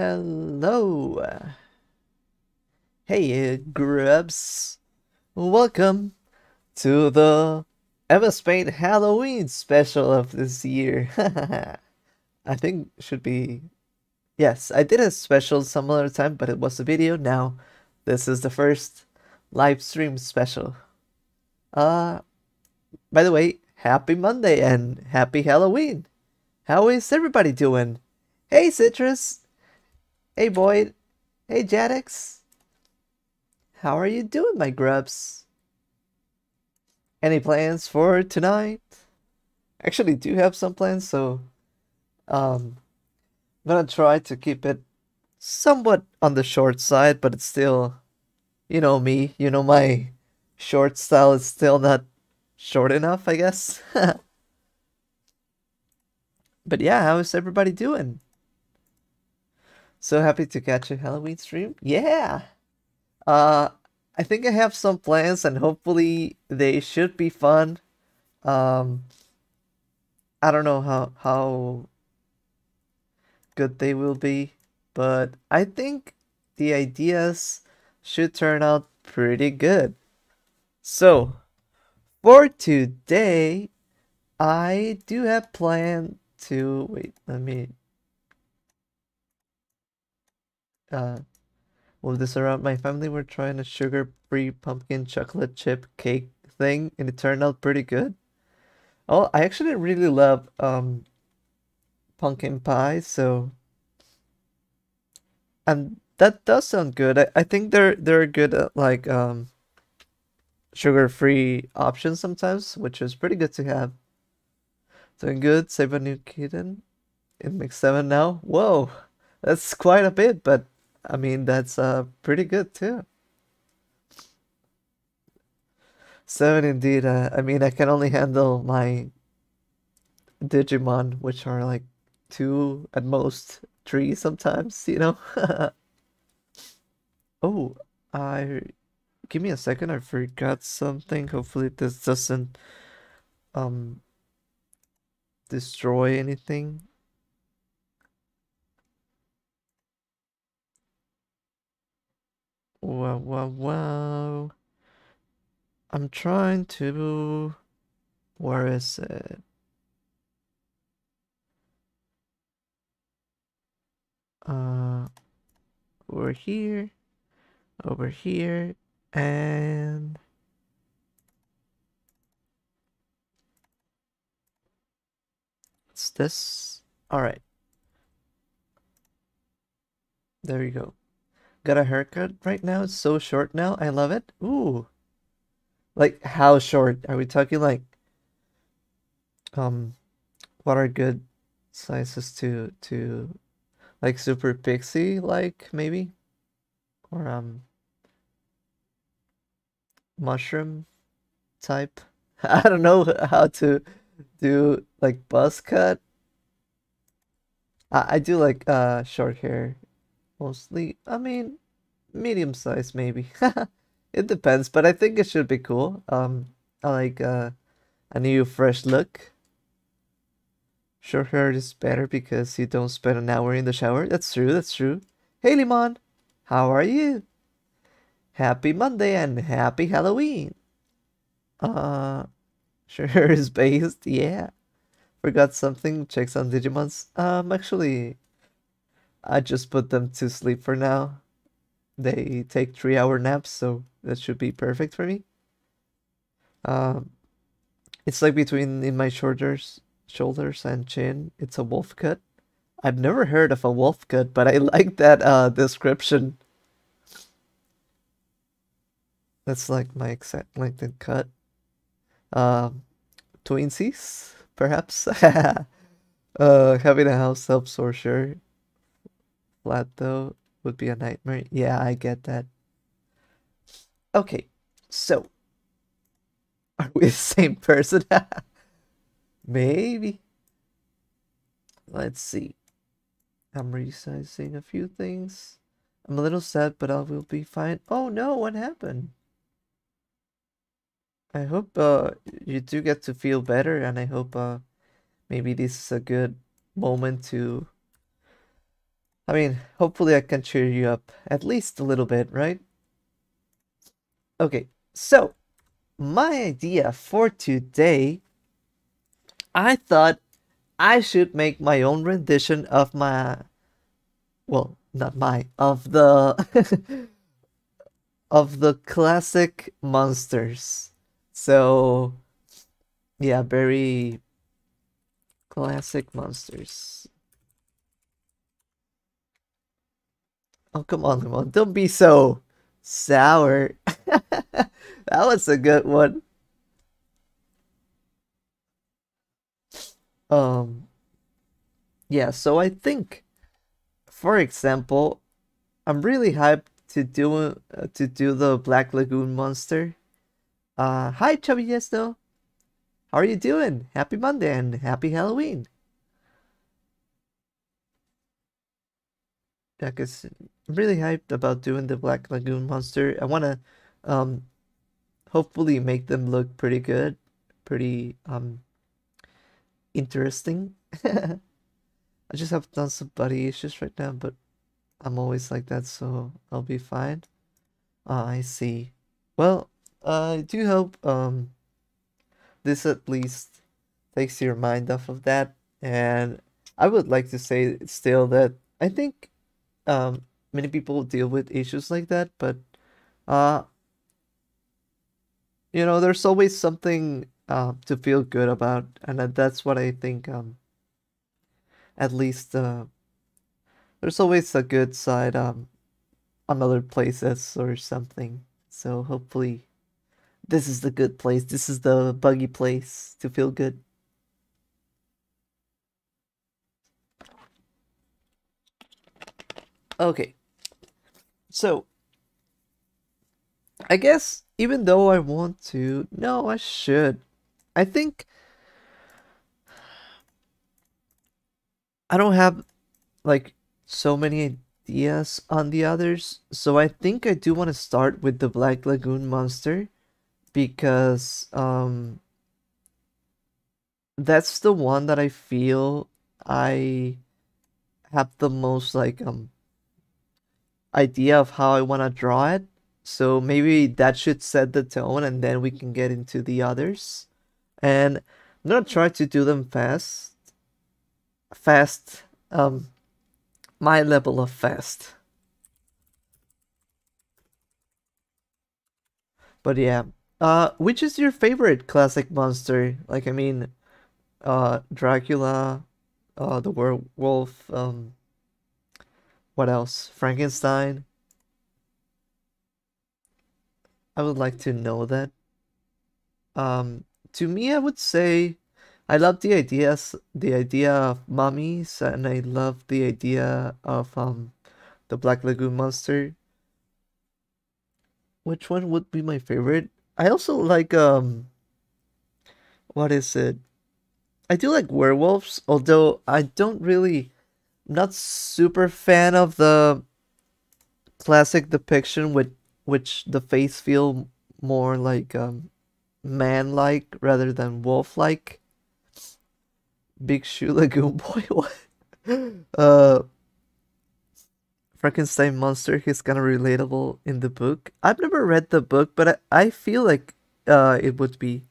Hello. Hey, grubs. Welcome to the MSPaint Halloween special of this year. I think should be... Yes, I did a special some other time, but it was a video. Now, this is the first live stream special. By the way, happy Monday and happy Halloween. How is everybody doing? Hey, Citrus. Hey, Boyd. Hey, Jadex. How are you doing, my grubs? Any plans for tonight? Actually, do have some plans, so... I'm gonna try to keep it somewhat on the short side, but it's still... You know me. You know my short style is still not short enough, I guess. But yeah, how is everybody doing? So happy to catch a Halloween stream. Yeah! I think I have some plans and hopefully they should be fun. I don't know how good they will be, but I think the ideas should turn out pretty good. So, for today, I do have planned to... Wait, let me... move this around. My family were trying a sugar-free pumpkin chocolate chip cake thing, and it turned out pretty good. Oh, I actually really love pumpkin pie, so... And that does sound good. I think they're good at, like, sugar-free options sometimes, which is pretty good to have. Doing good, save a new kitten. It makes 7 now. Whoa! That's quite a bit, but I mean, that's pretty good too. 7 indeed. I mean, I can only handle my Digimon, which are like 2 at most, 3 sometimes, you know? Oh, give me a second, I forgot something. Hopefully this doesn't destroy anything. Wow, wow, wow. I'm trying to... Where is it? Over here, and... It's this. All right. There you go. Got a haircut right now. It's so short now. I love it. Ooh. Like, how short? Are we talking like... What are good sizes to like super pixie like maybe? Or mushroom type? I don't know how to do like buzz cut. I do like short hair. Mostly, I mean, medium size maybe. It depends, but I think it should be cool. I like a new fresh look. Short hair is better because you don't spend an hour in the shower. That's true, that's true. Hey, Limon, how are you? Happy Monday and happy Halloween. Short hair is based, yeah. Forgot something, checks on Digimons. Actually... I just put them to sleep for now. They take 3-hour naps, so that should be perfect for me. It's like between in my shoulders and chin. It's a wolf cut. I've never heard of a wolf cut, but I like that description. That's like my exact length and cut. Twinsies, perhaps. Having a house helps for sure. Flat though would be a nightmare. Yeah, I get that. Okay, so are we the same person? Maybe. Let's see. I'm resizing a few things. I'm a little sad, but I will be fine. Oh no, what happened? I hope you do get to feel better, and I hope maybe this is a good moment to I mean, hopefully I can cheer you up at least a little bit, right? Okay, so my idea for today, I thought I should make my own rendition of my, well, not my, of the, of the classic monsters. So, yeah, very classic monsters. Oh, come on, don't be so sour. That was a good one. Yeah, so I think, for example, I'm really hyped to do the Black Lagoon monster. Hi, Chubby Yesto. How are you doing? Happy Monday and happy Halloween. Yeah, 'cause I'm really hyped about doing the Black Lagoon monster. I want to hopefully make them look pretty good, pretty interesting. I just have done some body issues right now, but I'm always like that, so I'll be fine. I see. Well, I do hope this at least takes your mind off of that, and I would like to say still that I think many people deal with issues like that, but you know, there's always something to feel good about, and that's what I think. At least there's always a good side on other places or something. So hopefully this is the good place. This is the buggy place to feel good. Okay, so I guess even though I want to, no, I should. I think I don't have like so many ideas on the others, so I think I do want to start with the Black Lagoon monster because that's the one that I feel I have the most like idea of how I want to draw it, so maybe that should set the tone and then we can get into the others. And I'm gonna try to do them fast, my level of fast. But yeah, which is your favorite classic monster? Like, I mean, Dracula, the werewolf, what else? Frankenstein? I would like to know that. To me, I would say I love the idea of mummies, and I love the idea of the Black Lagoon monster. Which one would be my favorite? I also like what is it? I do like werewolves, although I don't really. Not super fan of the classic depiction with which the face feel more like man-like rather than wolf-like. Big Shoe Lagoon Boy, what? Frankenstein monster, he's kind of relatable in the book. I've never read the book, but I feel like it would be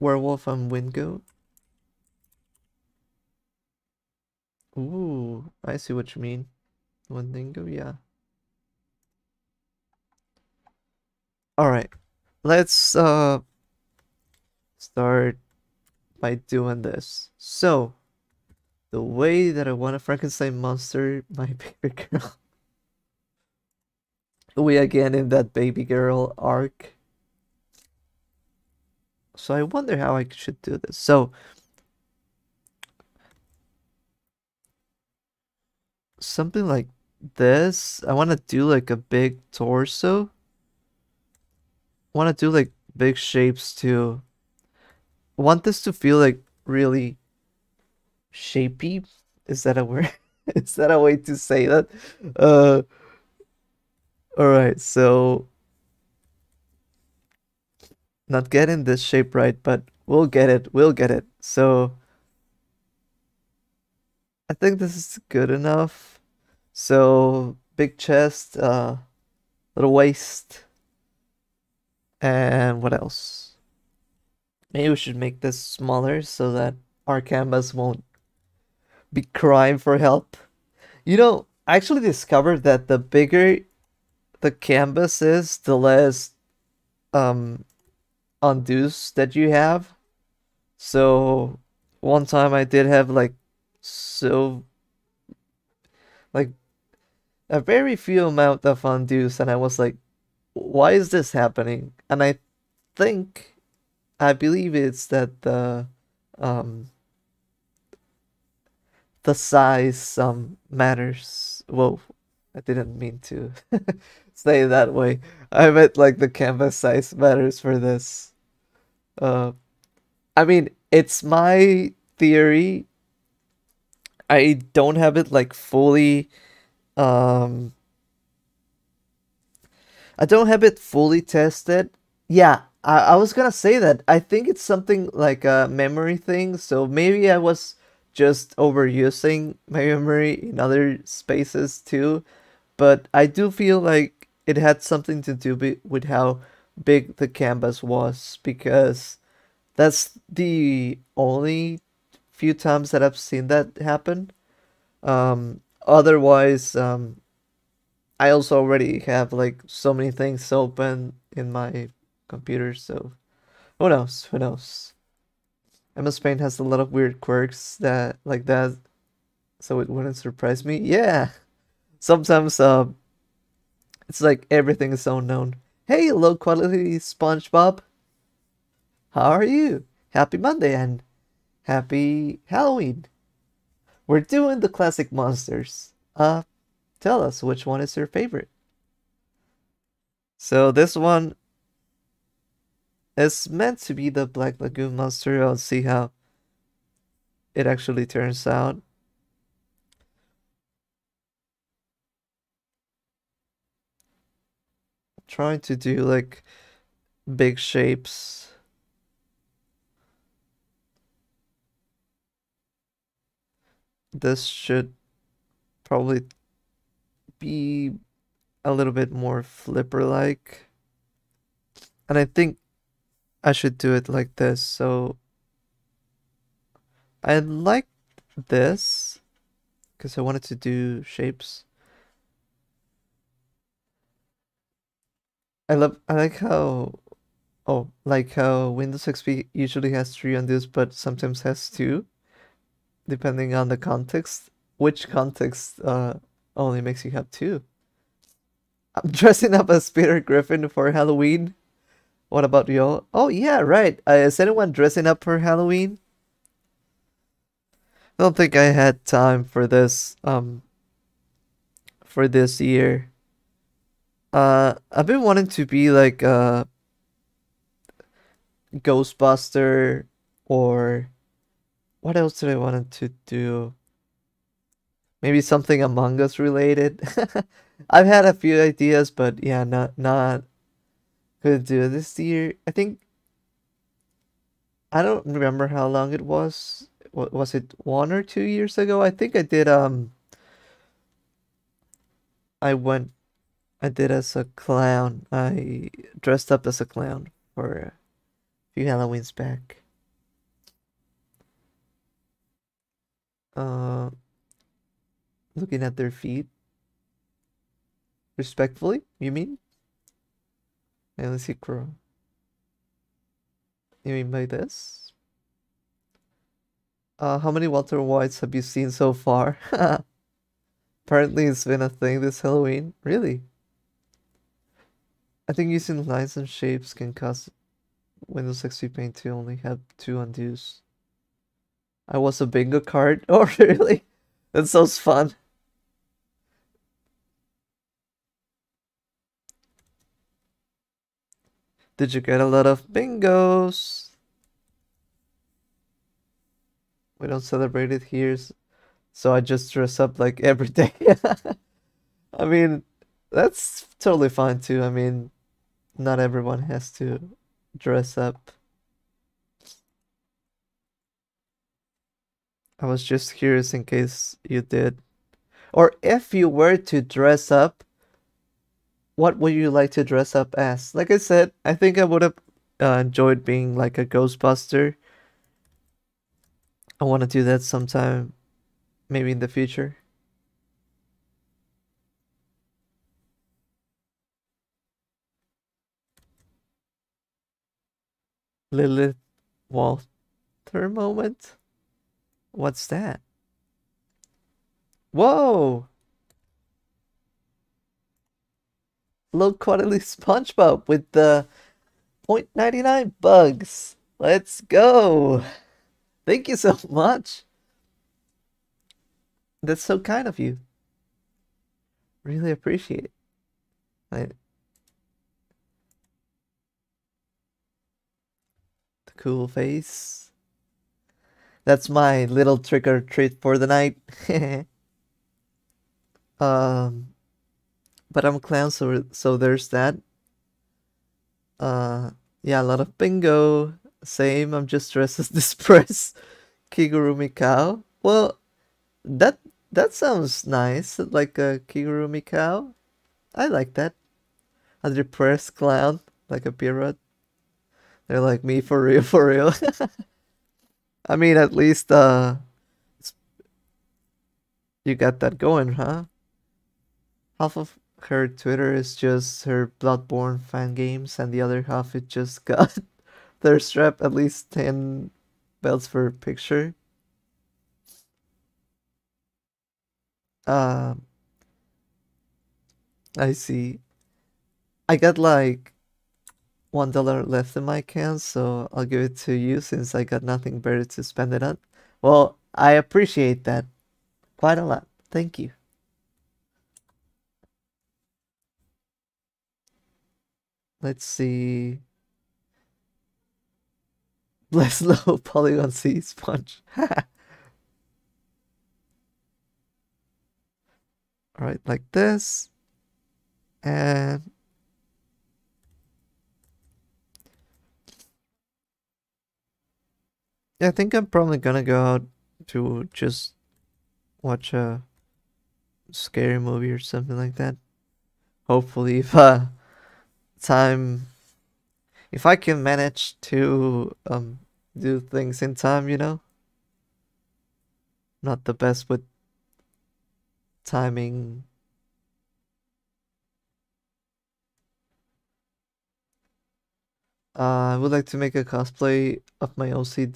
werewolf and Wingo. Ooh, I see what you mean. One thing, oh yeah. Alright, let's start by doing this. So, the way that I want a Frankenstein monster, my baby girl. We again in that baby girl arc. So I wonder how I should do this. So, something like this. I want to do like a big torso. I want to do like big shapes too. I want this to feel like really shapey. Is that a word? Is that a way to say that? Alright, so not getting this shape right, but we'll get it. So I think this is good enough. So big chest, little waist, and what else? Maybe we should make this smaller so that our canvas won't be crying for help. You know, I actually discovered that the bigger the canvas is, the less undos that you have. So one time I did have like a very few amount of undos, and I was like, why is this happening? And I believe it's that the size matters. Whoa, I didn't mean to say it that way. I meant like the canvas size matters for this. I mean, it's my theory. I don't have it like fully I don't have it fully tested. Yeah, I was gonna say that. I think it's something like a memory thing, so maybe I was just overusing my memory in other spaces too, but I do feel like it had something to do with how big the canvas was, because that's the only few times that I've seen that happen. Otherwise, I also already have like so many things open in my computer, so who knows, who knows. MSPaint has a lot of weird quirks that like that, so it wouldn't surprise me. Yeah, sometimes it's like everything is unknown. Hey, low quality SpongeBob, how are you? Happy Monday and happy Halloween. We're doing the classic monsters. Tell us which one is your favorite. So this one, it's meant to be the Black Lagoon monster. I'll see how it actually turns out. I'm trying to do like big shapes. This should probably be a little bit more flipper-like. And I think I should do it like this. So I like this because I wanted to do shapes. I like how, oh, like how Windows XP usually has 3 undos but sometimes has 2 depending on the context. Which context only makes you have 2? I'm dressing up as Peter Griffin for Halloween. What about y'all? Oh yeah, right. Is anyone dressing up for Halloween? I don't think I had time for this year. I've been wanting to be like a Ghostbuster, or what else did I want to do? Maybe something Among Us related. I've had a few ideas, but yeah, not could do this year. I think I don't remember how long it was. Was it 1 or 2 years ago? I think I did I did as a clown. I dressed up as a clown for a few Halloweens back. Looking at their feet. Respectfully, you mean? And let's see, crow. You mean by this? How many Walter Whites have you seen so far? Apparently it's been a thing this Halloween. Really? I think using lines and shapes can cause Windows XP Paint to only have 2 undos. I was a bingo card. Oh, really? That sounds fun. Did you get a lot of bingos? We don't celebrate it here, so I just dress up like every day. I mean, that's totally fine too. I mean, not everyone has to dress up. I was just curious in case you did. Or if you were to dress up, what would you like to dress up as? Like I said, I think I would have enjoyed being like a Ghostbuster. I want to do that sometime, maybe in the future. Lilith Walter moment? What's that? Whoa! Low quality SpongeBob with the 0.99 bugs. Let's go. Thank you so much. That's so kind of you. Really appreciate it. The cool face. That's my little trick or treat for the night. But I'm a clown, so there's that. Yeah, a lot of bingo. Same, I'm just dressed as this press. Kigurumi cow. Well, that sounds nice, like a Kigurumi cow. I like that. A depressed clown, like a pirate. They're like me, for real, for real. I mean, at least you got that going, huh? Half of her Twitter is just her Bloodborne fan games, and the other half it just got their strap at least 10 belts for a picture. I see. I got like $1 left in my account, so I'll give it to you since I got nothing better to spend it on. Well, I appreciate that quite a lot. Thank you. Let's see. Bless low Polygon C Sponge. Alright, like this. And yeah, I think I'm probably gonna go out to just watch a scary movie or something like that. Hopefully, if if I can manage to do things in time, you know. Not the best with timing. I would like to make a cosplay of my OC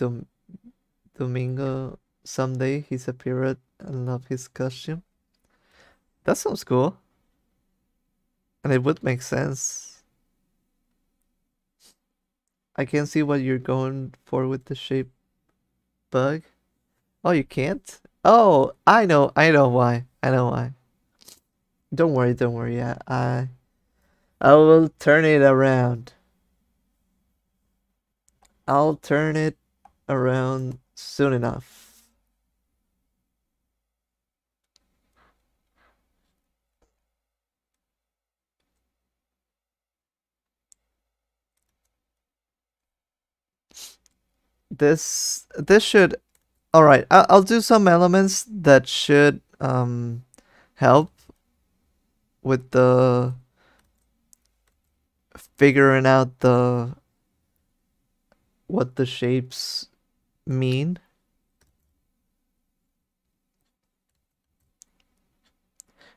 Domingo someday. He's a pirate. I love his costume. That sounds cool. And it would make sense. I can't see what you're going for with the shape bug. Oh, you can't? Oh, I know why. I know why. Don't worry, yeah. I will turn it around. I'll turn it around soon enough. This should, all right, I'll do some elements that should help with the figuring out what the shapes mean.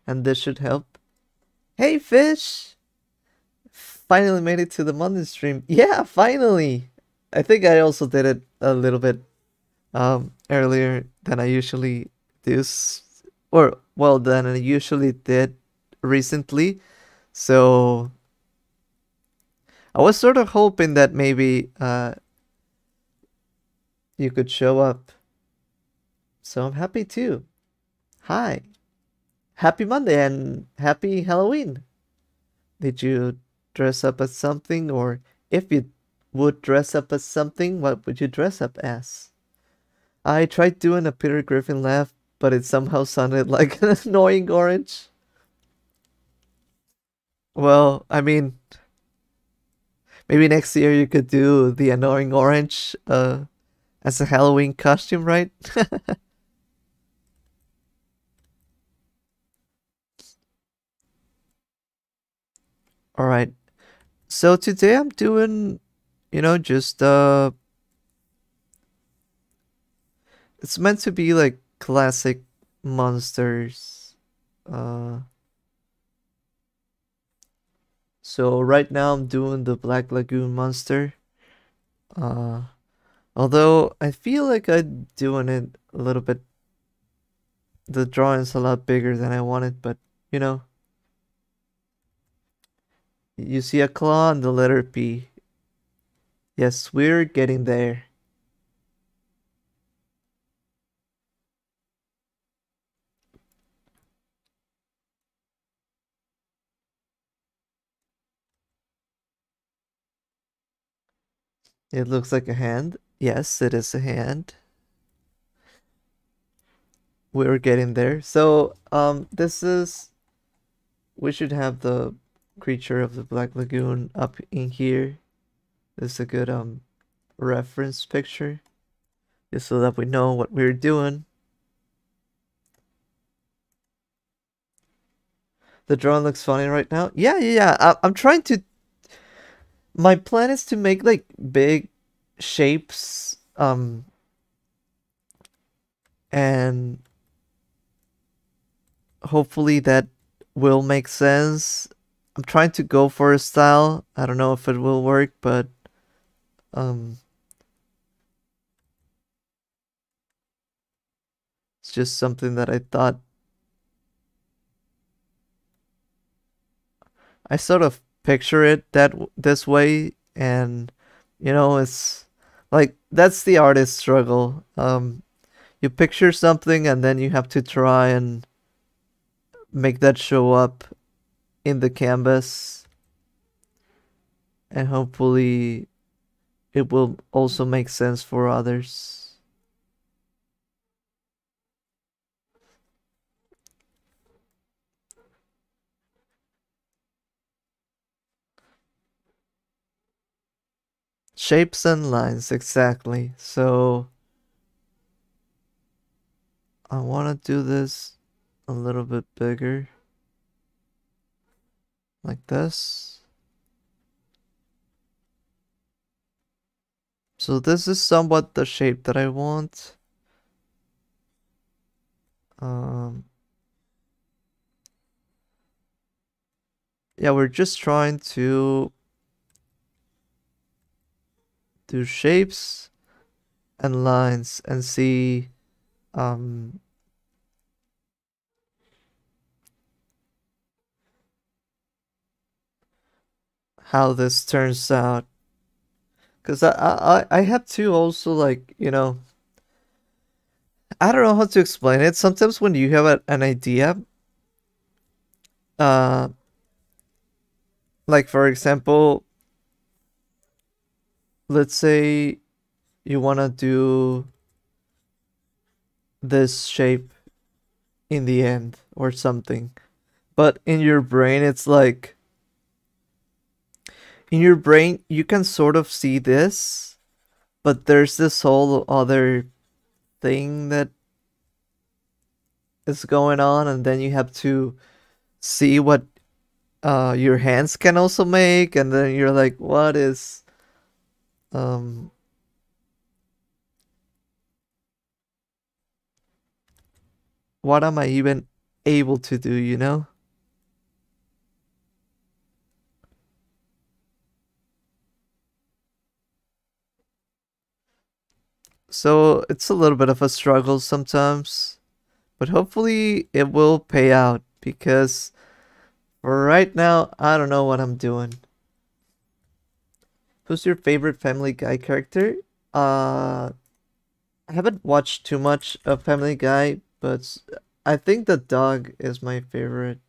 And this should help. Hey fish, finally made it to the Monday stream. Yeah, finally. I think I also did it a little bit earlier than I usually do, or well, than I usually did recently. So I was sort of hoping that maybe you could show up. So I'm happy too. Hi, happy Monday and happy Halloween. Did you dress up as something, or if you would dress up as something, what would you dress up as? I tried doing a Peter Griffin laugh, but it somehow sounded like an annoying orange. Well, I mean, maybe next year you could do the annoying orange as a Halloween costume, right? All right, so today I'm doing, just it's meant to be like classic monsters. So right now I'm doing the Black Lagoon monster. Although I feel like I'm doing it a little bit, the drawing's a lot bigger than I wanted, but you see a claw and the letter P. Yes, we're getting there. It looks like a hand. Yes, it is a hand. We're getting there. So, we should have the creature of the Black Lagoon up in here. This is a good reference picture, just so that we know what we're doing. The drawing looks funny right now. Yeah. I'm trying to. My plan is to make like big shapes, and hopefully that will make sense. I'm trying to go for a style. I don't know if it will work, but it's just something that I thought I sort of picture it this way, and it's like that's the artist's struggle. You picture something and then you have to try and make that show up in the canvas, and hopefully it will also make sense for others. Shapes and lines, exactly. So I want to do this a little bit bigger. Like this. So this is somewhat the shape that I want. Yeah, we're just trying to do shapes and lines and see how this turns out, because I have to also, like, I don't know how to explain it. Sometimes when you have an idea, like for example, let's say you want to do this shape in the end or something, but in your brain it's like, in your brain, you can sort of see this, but there's this whole other thing that is going on, and then you have to see what your hands can also make, and then you're like, what is... what am I even able to do, So it's a little bit of a struggle sometimes, but hopefully it will pay out, because for right now, I don't know what I'm doing. Who's your favorite Family Guy character? I haven't watched too much of Family Guy, but I think the dog is my favorite.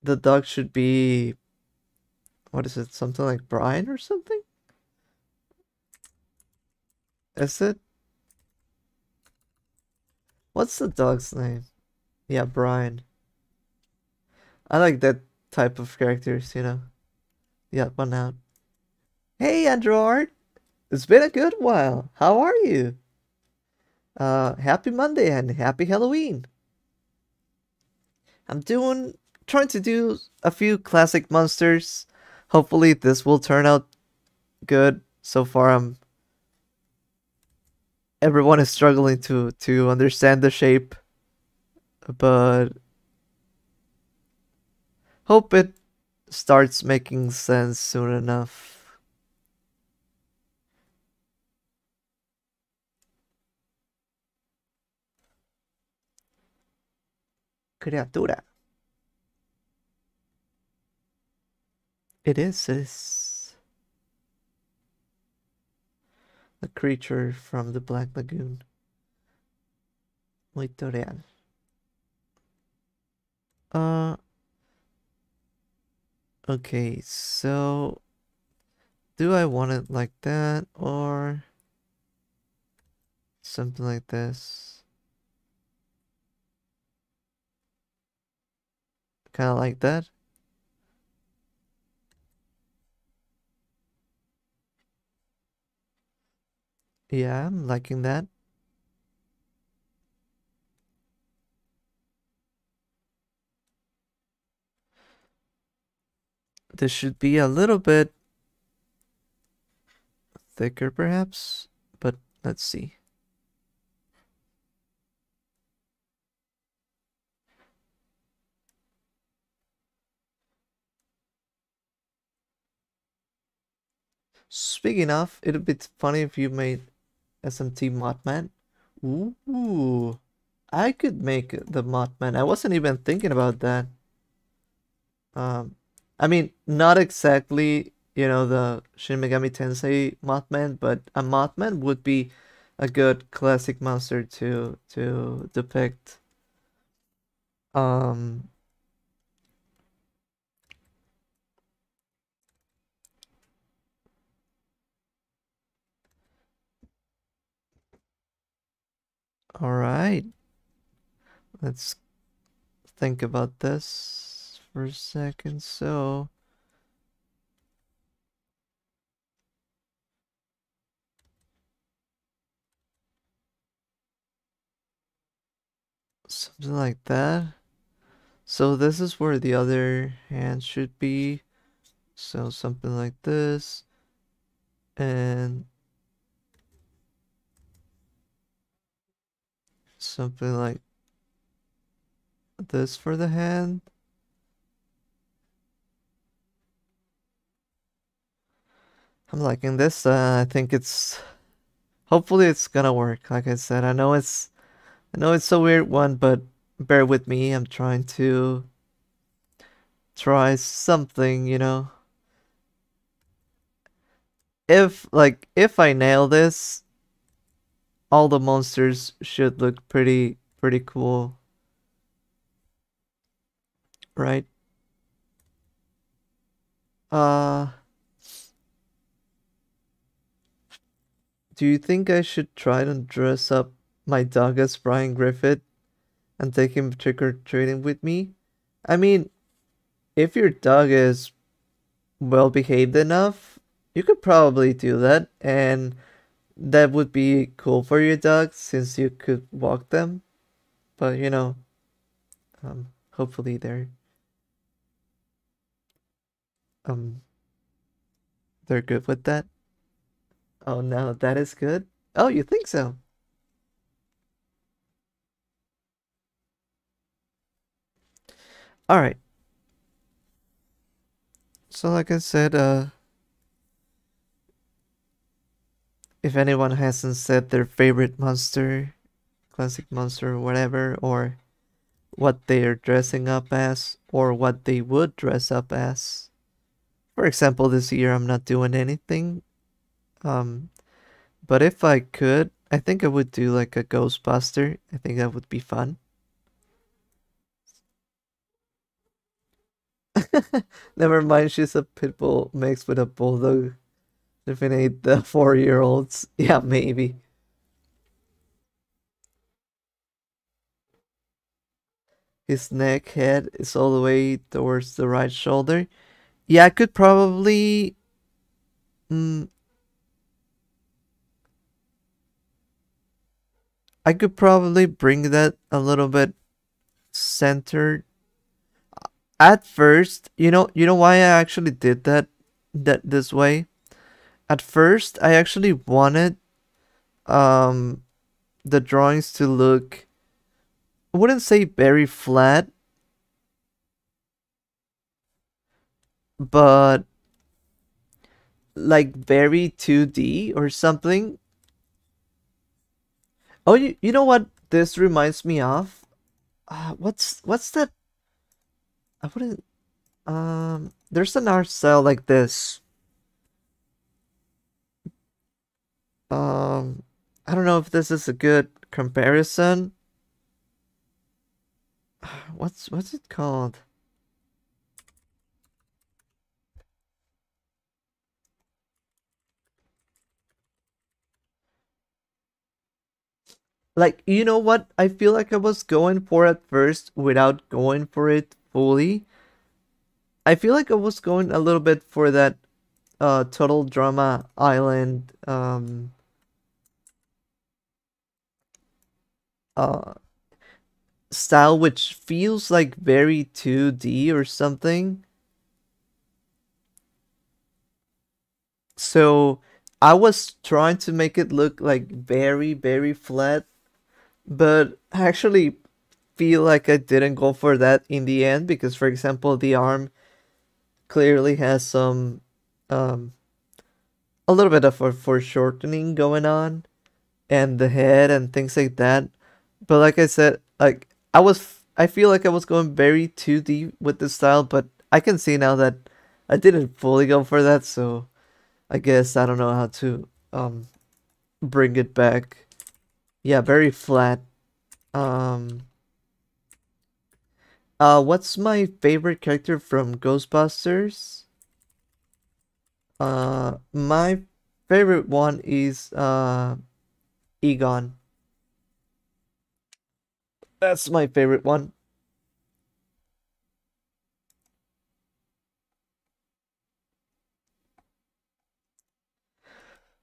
The dog should be, what is it? Something like Brian or something? Is it? What's the dog's name? Yeah, Brian. I like that type of characters, Yeah, one out. Hey, Andrew Art. It's been a good while. How are you? Happy Monday and happy Halloween. I'm doing trying to do a few classic monsters. Hopefully this will turn out good. So far, everyone is struggling to understand the shape, but hope it starts making sense soon enough. Criatura. It is the creature from the Black Lagoon. Muito real. Okay, so do I want it like that or something like this? Kind of like that. Yeah, I'm liking that. This should be a little bit thicker perhaps, but let's see. Speaking of, it would be funny if you made SMT Mothman. Ooh, I could make the Mothman. I wasn't even thinking about that. I mean, not exactly, you know, the Shin Megami Tensei Mothman, but a Mothman would be a good classic monster to depict. All right, let's think about this for a second. So, something like that. So this is where the other hand should be. So something like this. And something like this for the hand. I'm liking this. I think hopefully it's gonna work. Like I said, I know it's a weird one, but bear with me. I'm trying to try something, you know. If I nail this, all the monsters should look pretty cool, right? Do you think I should try to dress up my dog as Brian Griffin and take him trick-or-treating with me? I mean, if your dog is well-behaved enough, you could probably do that, and that would be cool for your dogs since you could walk them. But you know, hopefully they're good with that. Oh no, that is good. Oh, you think so? All right, so like I said, if anyone hasn't said their favorite monster, classic monster or whatever, or what they are dressing up as, or what they would dress up as. For example, this year I'm not doing anything. But if I could, I think I would do like a Ghostbuster. I think that would be fun. Never mind, she's a pit bull mixed with a bulldog. If it ain't the 4-year-olds, yeah, maybe. His neck head is all the way towards the right shoulder. Yeah, I could probably... I could probably bring that a little bit centered. at first, you know why I actually did that this way? At first, I actually wanted the drawings to look, I wouldn't say very flat, but like very 2D or something. Oh, you know what this reminds me of? What's that? I wouldn't. There's an art style like this. I don't know if this is a good comparison. What's it called? Like, you know what I feel like I was going for at first without going for it fully? I feel like I was going a little bit for that Total Drama Island style, which feels like very 2D or something. So I was trying to make it look like very, very flat, but I actually feel like I didn't go for that in the end, because, for example, the arm clearly has some a little bit of a foreshortening going on, and the head and things like that. But like I said, like I feel like I was going very 2D with the style, but I can see now that I didn't fully go for that, so I guess I don't know how to bring it back. Yeah, very flat. What's my favorite character from Ghostbusters? My favorite one is Egon. That's my favorite one.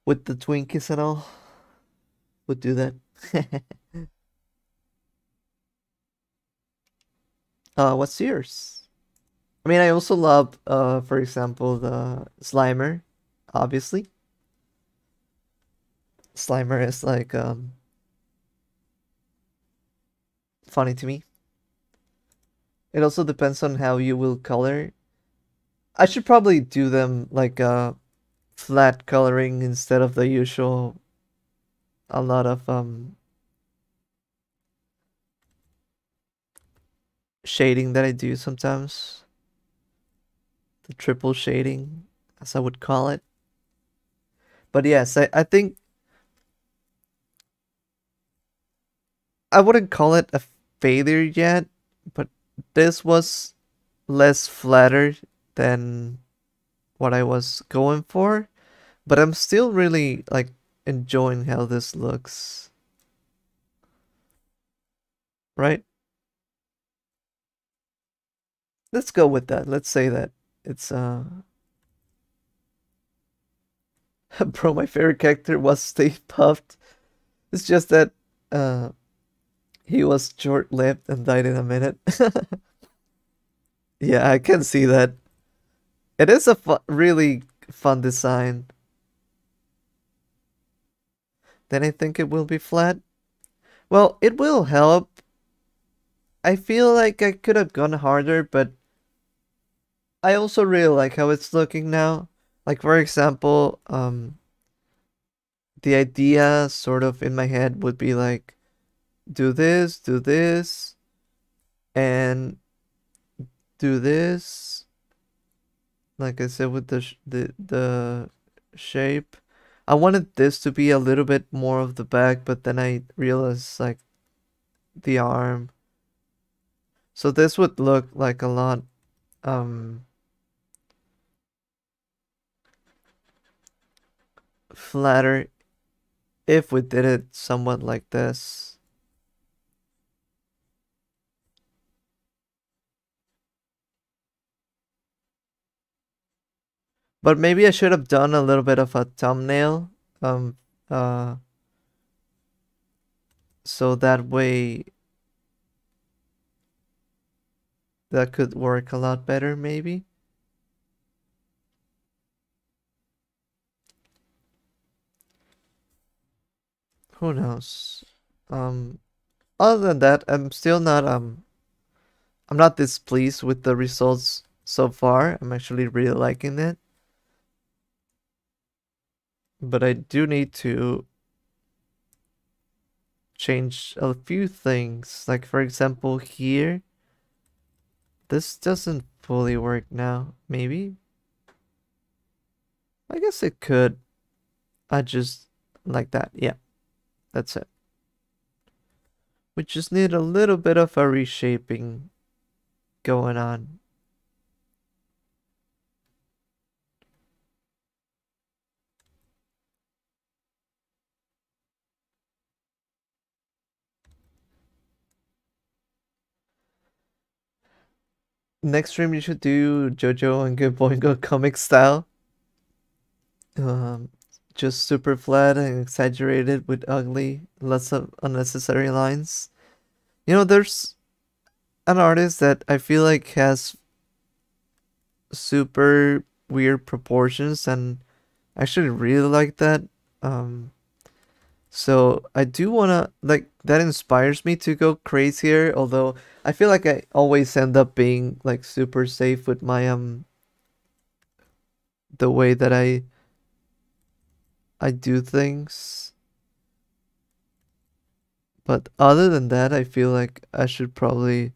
With the Twinkies and all, would do that. What's yours? I mean, I also love, for example, the Slimer, obviously. Slimer is like funny to me. It also depends on how you will color. I should probably do them like flat coloring instead of the usual a lot of shading that I do sometimes, the triple shading, as I would call it. But yes, I think I wouldn't call it a failure yet, but this was less flatter than what I was going for, but I'm still really like enjoying how this looks, right? Let's go with that. Let's say that it's bro, my favorite character was Stay Puft. It's just that he was short-lived and died in a minute. Yeah, I can see that. It is a really fun design. Then I think it will be flat. Well, it will help. I feel like I could have gone harder, but I also really like how it's looking now. Like, for example, the idea sort of in my head would be like, do this, and do this. Like I said, with the shape, I wanted this to be a little bit more of the back, but then I realized like the arm. So this would look like a lot flatter if we did it somewhat like this. But maybe I should have done a little bit of a thumbnail, so that way That could work a lot better, maybe. Who knows? Other than that, I'm still not I'm not displeased with the results so far. I'm actually really liking it. But I do need to change a few things. Like, for example, here. This doesn't fully work now. Maybe? I guess it could. I just like that. Yeah. That's it. We just need a little bit of a reshaping going on. Next stream you should do JoJo and Ongo Boingo comic style. Just super flat and exaggerated with ugly, lots of unnecessary lines. You know, there's an artist that I feel like has super weird proportions, and I actually really like that. So I do wanna, like, that inspires me to go crazier, although I feel like I always end up being like super safe with my the way that I do things. But other than that, I feel like I should probably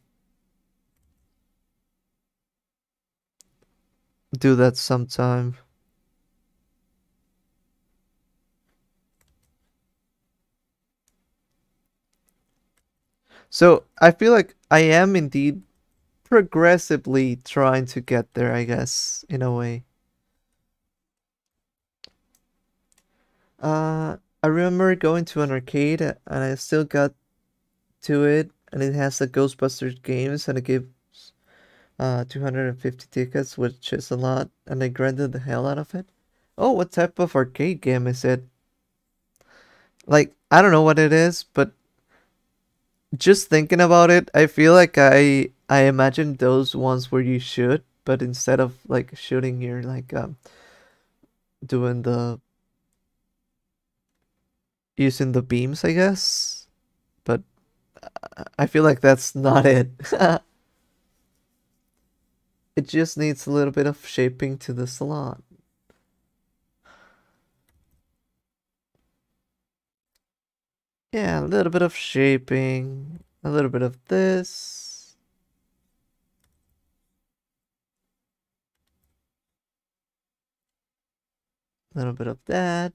do that sometime. So I feel like I am indeed progressively trying to get there, I guess, in a way. I remember going to an arcade, and I still got to it, and it has the Ghostbusters games, and it gives 250 tickets, which is a lot, and I grinded the hell out of it. Oh, what type of arcade game is it? Like, I don't know what it is, but just thinking about it, I feel like I imagined those ones where you shoot, but instead of like shooting, you're like doing the using the beams, I guess, but I feel like that's not it. It just needs a little bit of shaping to the salon. Yeah, a little bit of shaping, a little bit of this. A little bit of that.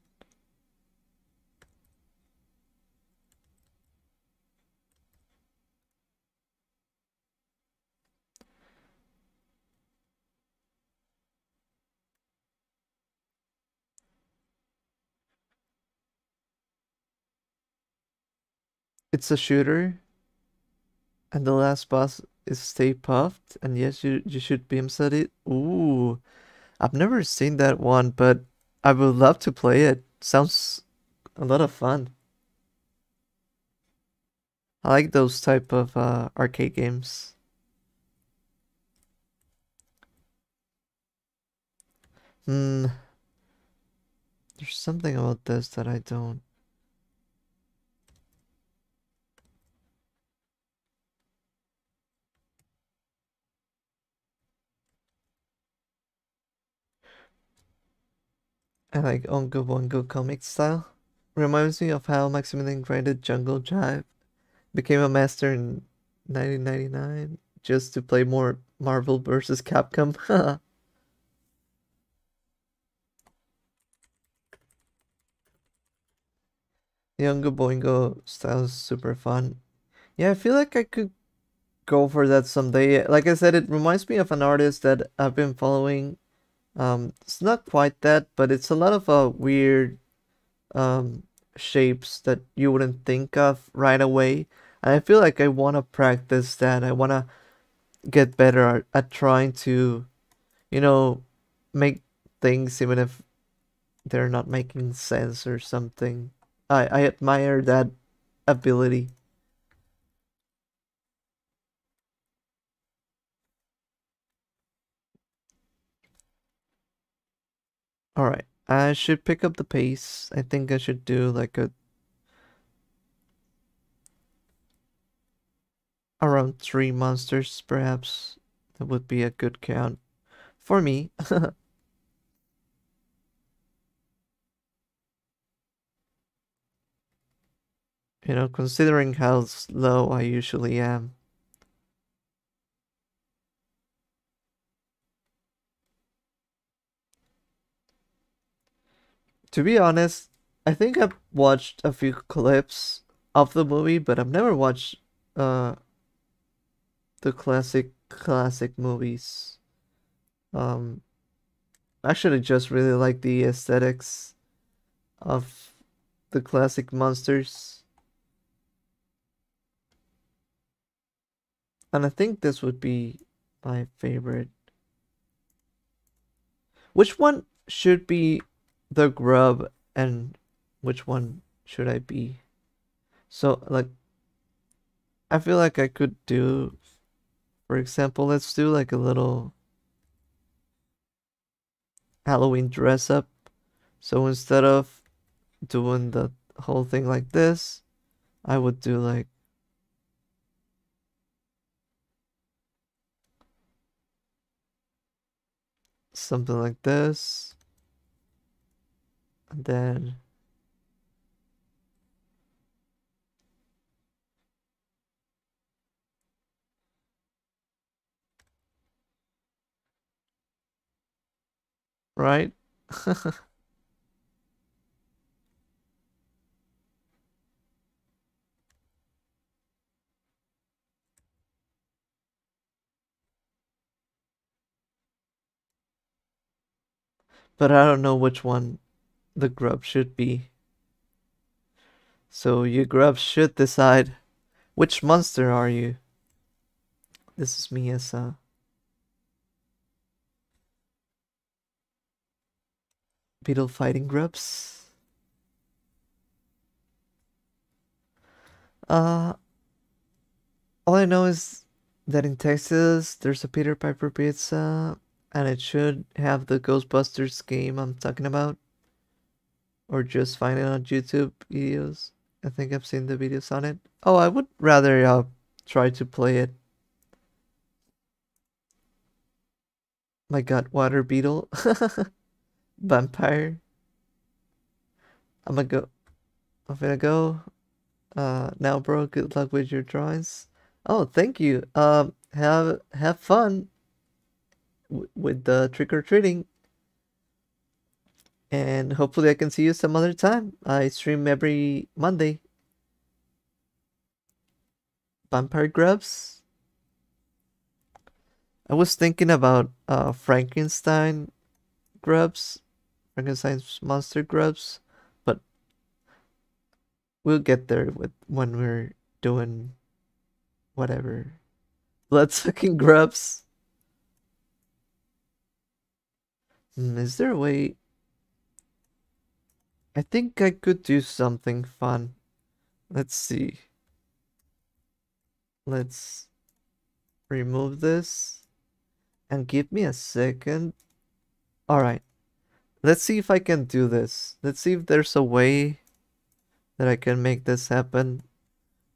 It's a shooter, and the last boss is Stay Puft, and yes, you should beams at it. Ooh, I've never seen that one, but I would love to play it. Sounds a lot of fun. I like those type of arcade games. There's something about this that I don't. I like Ongo Boingo comic style. Reminds me of how Maximilian Granted Jungle Drive became a master in 1999 just to play more Marvel vs. Capcom. The Ongo Boingo style is super fun. Yeah, I feel like I could go for that someday. Like I said, it reminds me of an artist that I've been following. It's not quite that, but it's a lot of weird shapes that you wouldn't think of right away. And I feel like I want to practice that. I want to get better at trying to, you know, make things even if they're not making sense or something. I admire that ability. Alright, I should pick up the pace. I think I should do like a... around 3 monsters, perhaps. That would be a good count. For me. You know, considering how slow I usually am. To be honest, I think I've watched a few clips of the movie, but I've never watched the classic movies. Actually, just really like the aesthetics of the classic monsters, and I think this would be my favorite. Which one should be the grub and which one should I be? So like, I feel like I could do, for example, let's do like a little Halloween dress up. So instead of doing the whole thing like this, I would do like something like this. And then right? But I don't know which one the grub should be. So you grubs should decide which monster are you. This is me as a... beetle fighting grubs. All I know is that in Texas there's a Peter Piper pizza and it should have the Ghostbusters game I'm talking about. Or just find it on YouTube videos. I think I've seen the videos on it. Oh, I would rather try to play it. My god, water beetle. Vampire. I'm gonna go. Now bro, good luck with your drawings. Oh, thank you. Have fun with the trick-or-treating. And hopefully I can see you some other time. I stream every Monday. Vampire grubs. I was thinking about Frankenstein grubs. Frankenstein's monster grubs. But we'll get there with when we're doing whatever. Bloodsucking grubs. Is there a way... I think I could do something fun. Let's see. Let's remove this and give me a second. Alright. Let's see if I can do this. Let's see if there's a way that I can make this happen.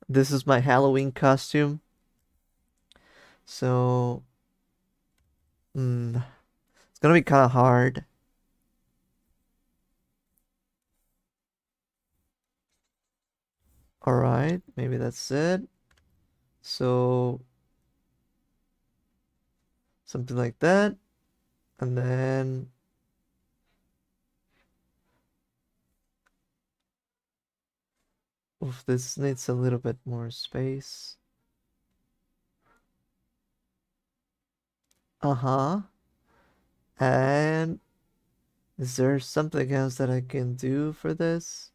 This is my Halloween costume. So... it's gonna be kinda hard. Alright, maybe that's it. So something like that. And then oof, this needs a little bit more space. And is there something else that I can do for this?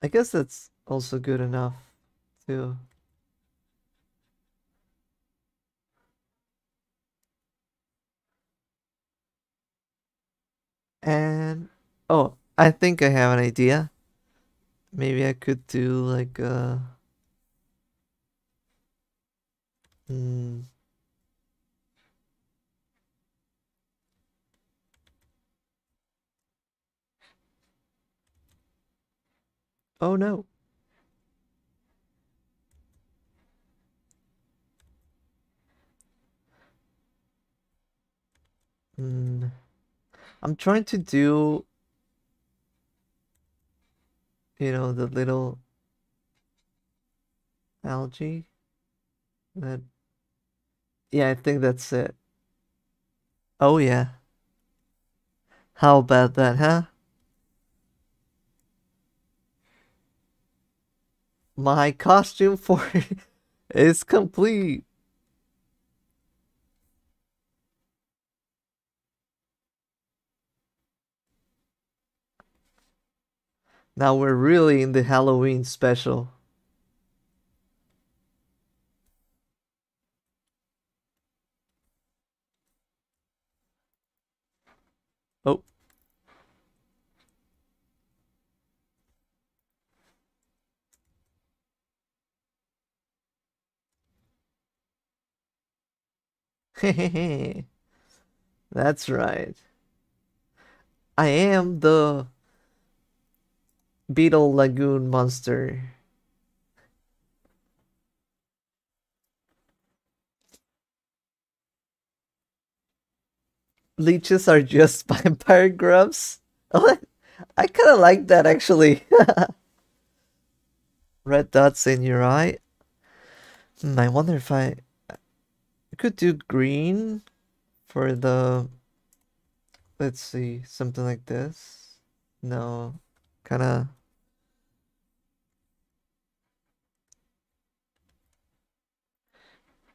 I guess that's also good enough, too. And, oh, I think I have an idea. Maybe I could do like a... Oh no. I'm trying to do, you know, the little algae that, yeah, I think that's it. Oh yeah. How about that, huh? My costume for it is complete. Now we're really in the Halloween special. Oh. Hehehe. That's right. I am the Beetle Lagoon monster. Leeches are just vampire grubs. Oh, I kind of like that actually. Red dots in your eye. I wonder if I could do green for the, let's see, something like this. No, kind of.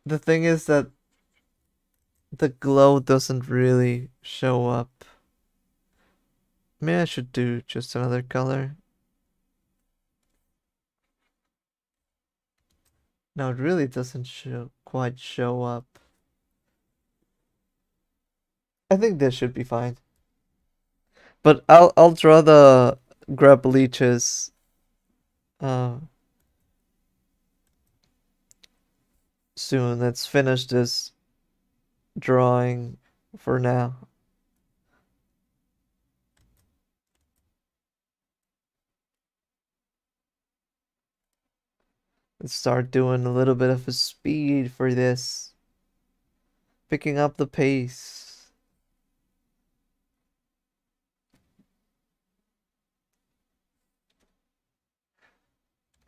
The thing is that the glow doesn't really show up. Maybe I should do just another color. No, it really doesn't quite show up. I think this should be fine. But I'll draw the grub leeches. Soon. Let's finish this drawing for now. Let's start doing a little bit of a speed for this. Picking up the pace.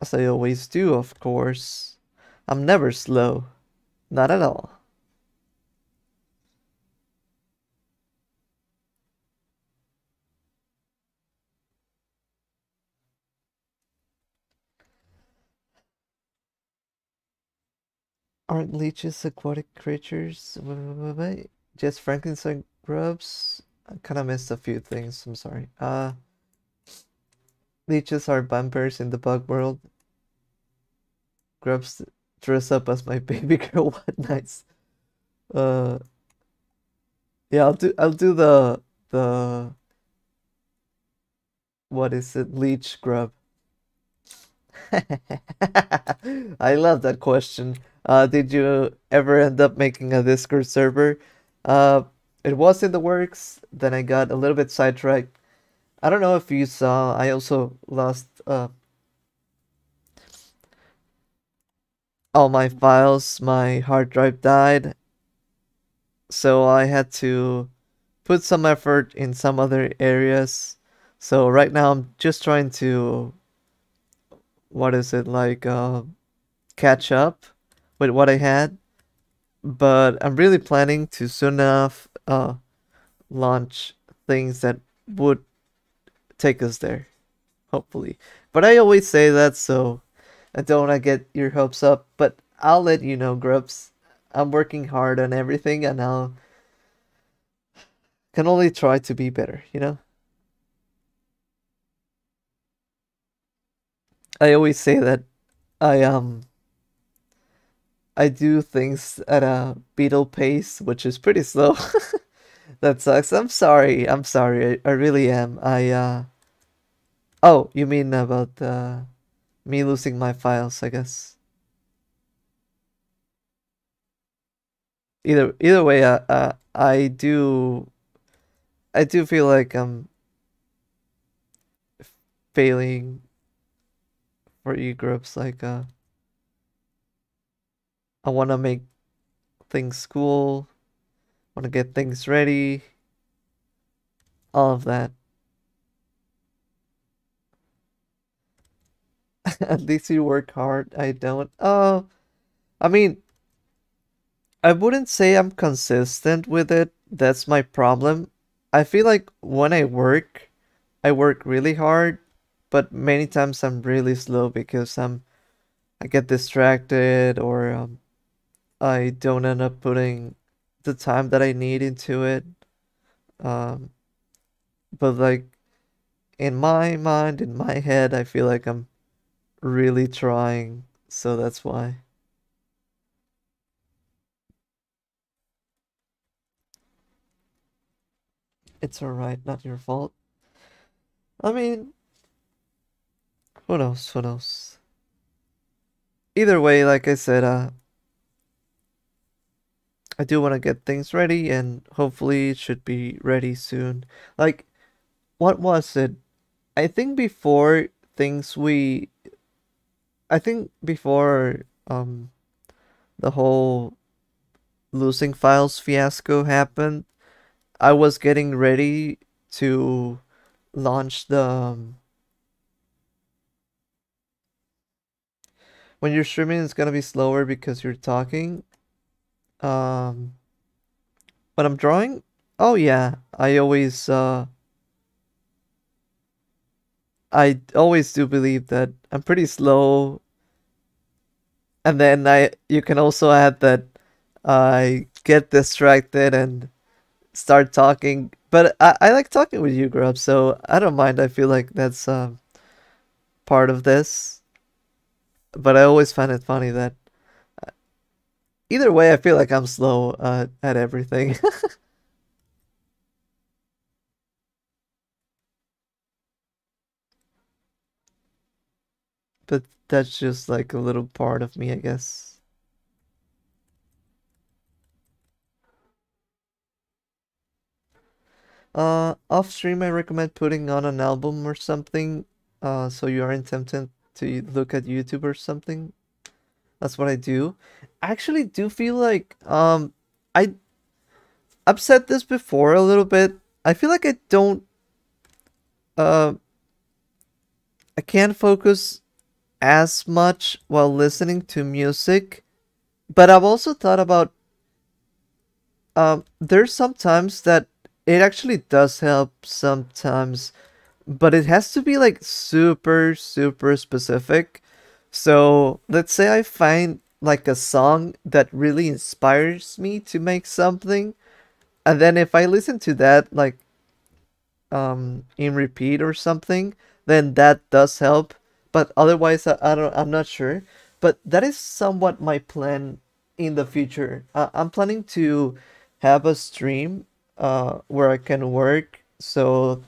As I always do, of course. I'm never slow. Not at all. Aren't leeches aquatic creatures? Wait. Just Frankenstein grubs? I kind of missed a few things. I'm sorry. Leeches are vampires in the bug world. Grubs dress up as my baby girl. What nice. Yeah, I'll do the what is it, leech grub. I love that question. Did you ever end up making a Discord server? It was in the works, then I got a little bit sidetracked. I don't know if you saw, I also lost all my files, my hard drive died, so I had to put some effort in some other areas. So right now I'm just trying to, what is it, like catch up with what I had, but I'm really planning to soon enough launch things that would take us there, hopefully. But I always say that, so I don't want to get your hopes up, but I'll let you know, grubs. I'm working hard on everything, and I'll can only try to be better, you know? I always say that I do things at a beetle pace, which is pretty slow. That sucks. I'm sorry. I really am. Oh, you mean about me losing my files, I guess. Either way, I do feel like I'm failing for e-groups. Like, I want to make things cool, want to get things ready, all of that. At least you work hard. I don't. Oh, I mean, I wouldn't say I'm consistent with it. That's my problem. I feel like when I work really hard, but many times I'm really slow because I get distracted, or I don't end up putting the time that I need into it. But like in my mind, in my head, I feel like I'm really trying, so that's why. It's alright, not your fault. I mean, who knows, who knows. Either way, like I said, I do want to get things ready, and hopefully it should be ready soon. Like, what was it? I think before things we... I think before the whole losing files fiasco happened, I was getting ready to launch the... when you're streaming, it's gonna be slower because you're talking. When I'm drawing, oh yeah, I always do believe that I'm pretty slow, and then you can also add that I get distracted and start talking, but I like talking with you, Grub, so I don't mind. I feel like that's part of this, but I always find it funny that either way, I feel like I'm slow at everything. But that's just like a little part of me, I guess. Off stream, I recommend putting on an album or something, so you aren't tempted to look at YouTube or something. That's what I do. I actually do feel like, I've said this before a little bit. I feel like I don't, I can't focus as much while listening to music, but I've also thought about there's sometimes that it actually does help sometimes, but it has to be like super specific. So let's say I find like a song that really inspires me to make something, and then if I listen to that like in repeat or something, then that does help. But otherwise, I'm not sure. But that is somewhat my plan in the future. I'm planning to have a stream where I can work, so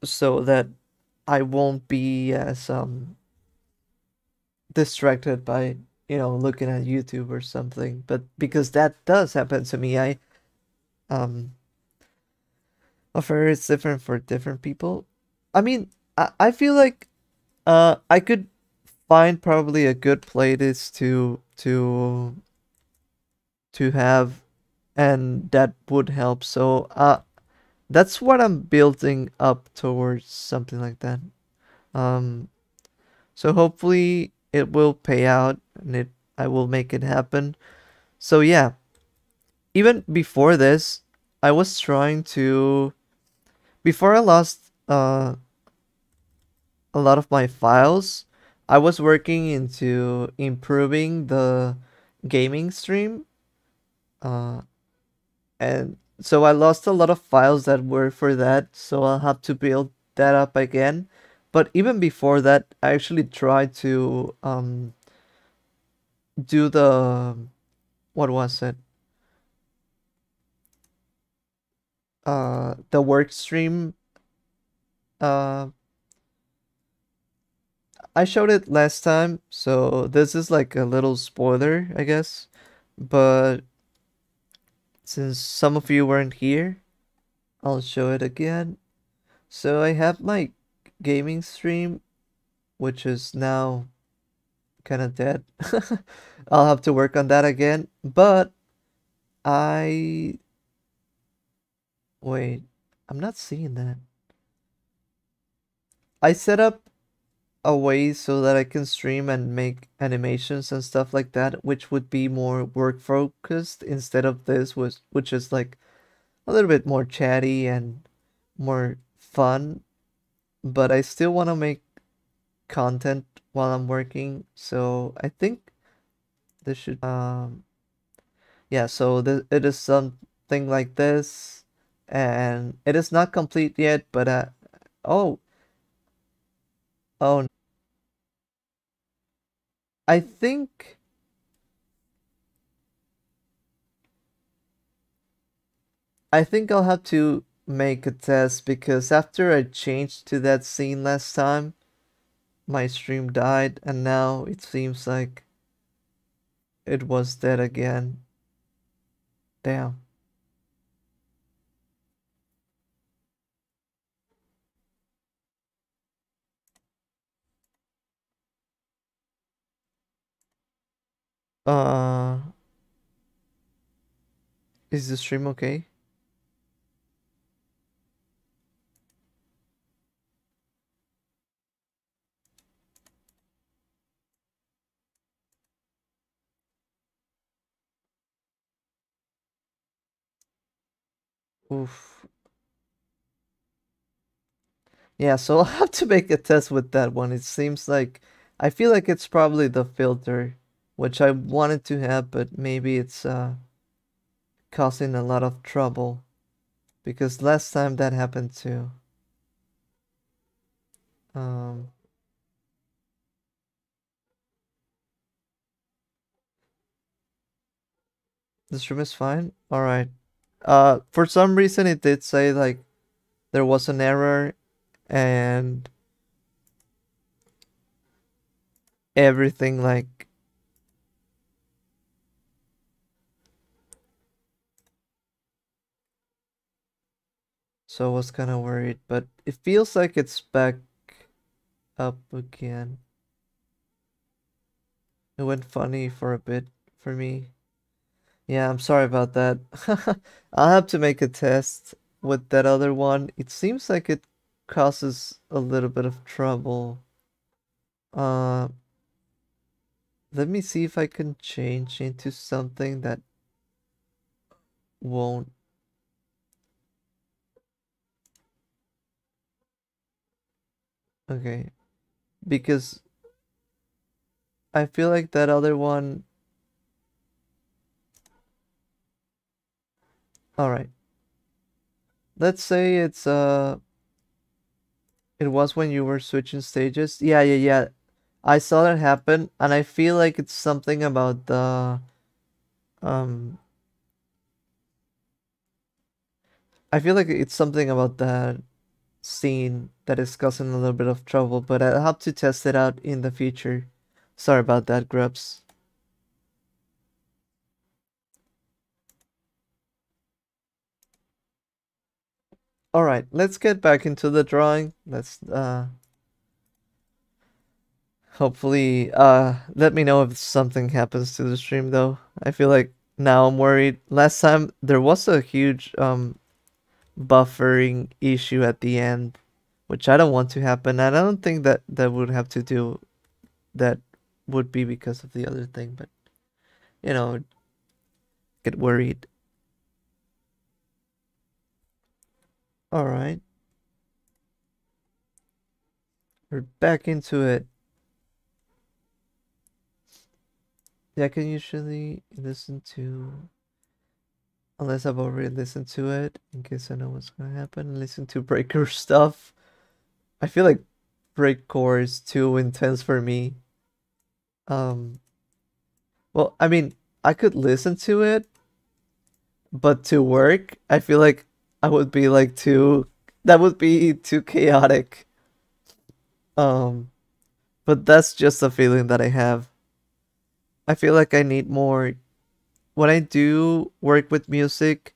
that I won't be as distracted by, you know, looking at YouTube or something. But because that does happen to me, I'm sure it's different for different people. I mean, I feel like I could find probably a good playlist to have, and that would help. So that's what I'm building up towards, something like that. So hopefully it will pay out, and I will make it happen. So yeah, even before this, I was trying to, before I lost a lot of my files, I was working into improving the gaming stream, and so I lost a lot of files that were for that, so I'll have to build that up again. But even before that, I actually tried to do the, what was it, the work stream I showed it last time, so this is like a little spoiler, I guess. But since some of you weren't here, I'll show it again. So I have my gaming stream, which is now kind of dead. I'll have to work on that again, but wait, I'm not seeing that. I set up a way so that I can stream and make animations and stuff like that, which would be more work focused instead of this, which is like a little bit more chatty and more fun. But I still want to make content while I'm working, so I think this should yeah, so it is something like this, and it is not complete yet, but oh, I think I'll have to make a test, because after I changed to that scene last time, my stream died, and now it seems like it was dead again. Damn. Is the stream okay? Oof. Yeah, so I'll have to make a test with that one. It seems like, I feel like it's probably the filter, which I wanted to have, but maybe it's causing a lot of trouble, because last time that happened too. The stream is fine. All right. For some reason it did say like there was an error and everything, like so I was kind of worried, but it feels like it's back up again. It went funny for a bit for me. Yeah, I'm sorry about that. I'll have to make a test with that other one. It seems like it causes a little bit of trouble. Let me see if I can change into something that won't. Okay, because I feel like that other one. Alright, let's say it's it was when you were switching stages. Yeah, I saw that happen, and I feel like it's something about the I feel like it's something about that scene that is causing a little bit of trouble, but I'll have to test it out in the future. Sorry about that, Grubs. All right, let's get back into the drawing. Let's hopefully let me know if something happens to the stream though. I feel like now I'm worried. Last time there was a huge buffering issue at the end, which I don't want to happen. And I don't think that would have to do, that would be because of the other thing, but you know, get worried. All right, we're back into it. Yeah, I can usually listen to, unless I've already listened to it, in case I know what's gonna happen. Listen to breaker stuff. I feel like breakcore is too intense for me. Well, I mean, I could listen to it, but to work, I feel like I would be like too That would be too chaotic. But that's just a feeling that I have. I feel like I need more. When I do work with music,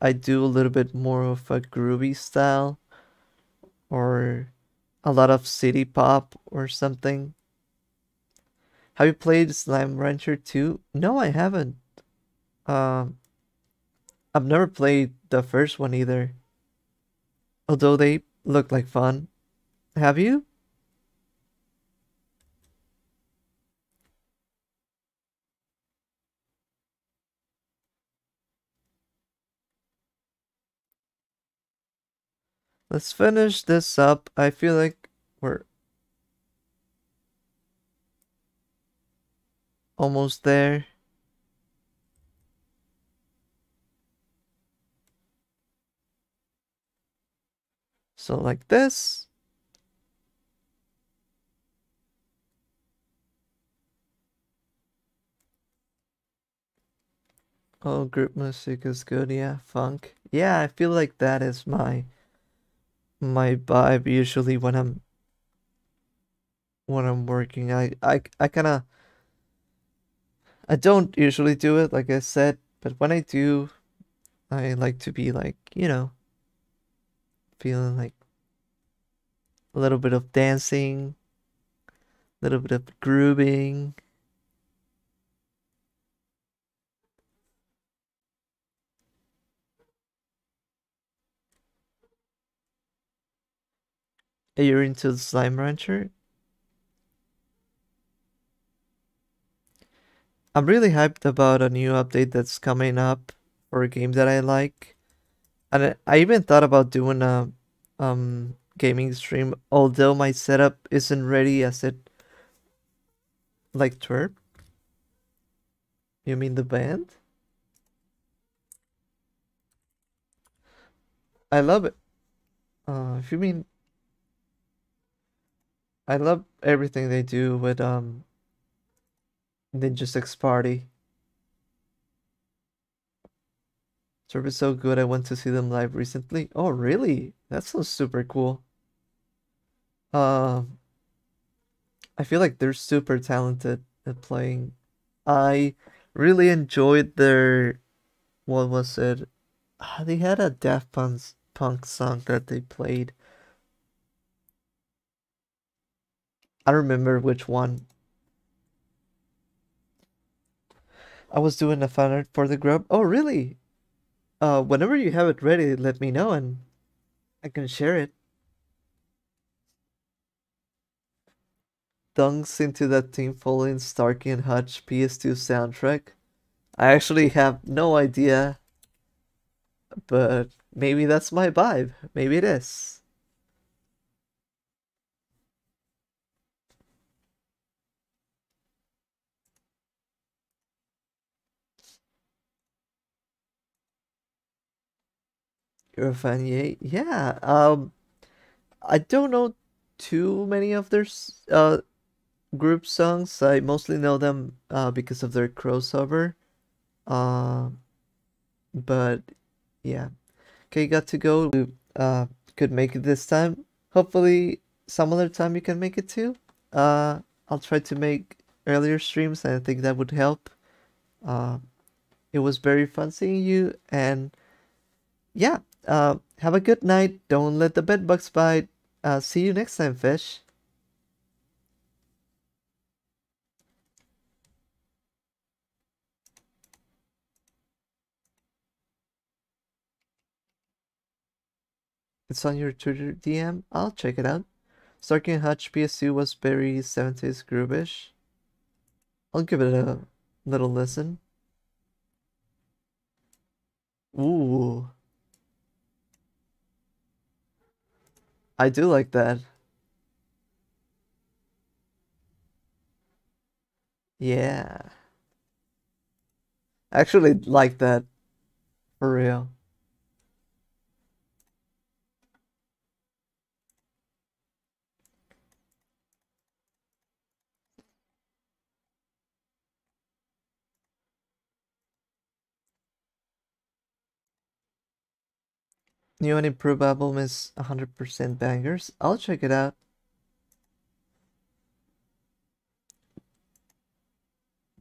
I do a little bit more of a groovy style, or a lot of city pop or something. Have you played Slime Rancher 2? No, I haven't. I've never played the first one either, although they look like fun. Have you? Let's finish this up. I feel like we're almost there. So like this. Oh, group music is good. Yeah, funk. Yeah, I feel like that is my vibe usually when I'm working. I kind of, I don't usually do it, like I said, but when I do, I like to be like, you know, feeling like a little bit of dancing, a little bit of grooving. Are you into the Slime Rancher? I'm really hyped about a new update that's coming up for a game that I like. And I even thought about doing a gaming stream, although my setup isn't ready as it... Like Twerp? You mean the band? I love it. If you mean... I love everything they do with Ninja Sex Party. Twerp is so good. I went to see them live recently. Oh, really? That sounds super cool. I feel like they're super talented at playing. I really enjoyed their... What was it? They had a Daft Punk song that they played. I don't remember which one. I was doing a fan art for the group. Oh, really? Whenever you have it ready, let me know and I can share it. Dunks into that team following Starkey and Hutch PS2 soundtrack. I actually have no idea, but maybe that's my vibe. Maybe it is. You're a fan, yeah? Yeah. I don't know too many of their group songs. I mostly know them because of their crossover. But yeah. Okay, got to go. We could make it this time. Hopefully some other time you can make it too. I'll try to make earlier streams, and I think that would help. It was very fun seeing you, and yeah. Have a good night. Don't let the bed bugs bite. See you next time, fish. It's on your Twitter DM. I'll check it out. Starkey and Hutch PSU was very 70s groovish. I'll give it a little listen. Ooh. I do like that. Yeah. I actually like that. For real. new and improved album is 100% bangers. I'll check it out.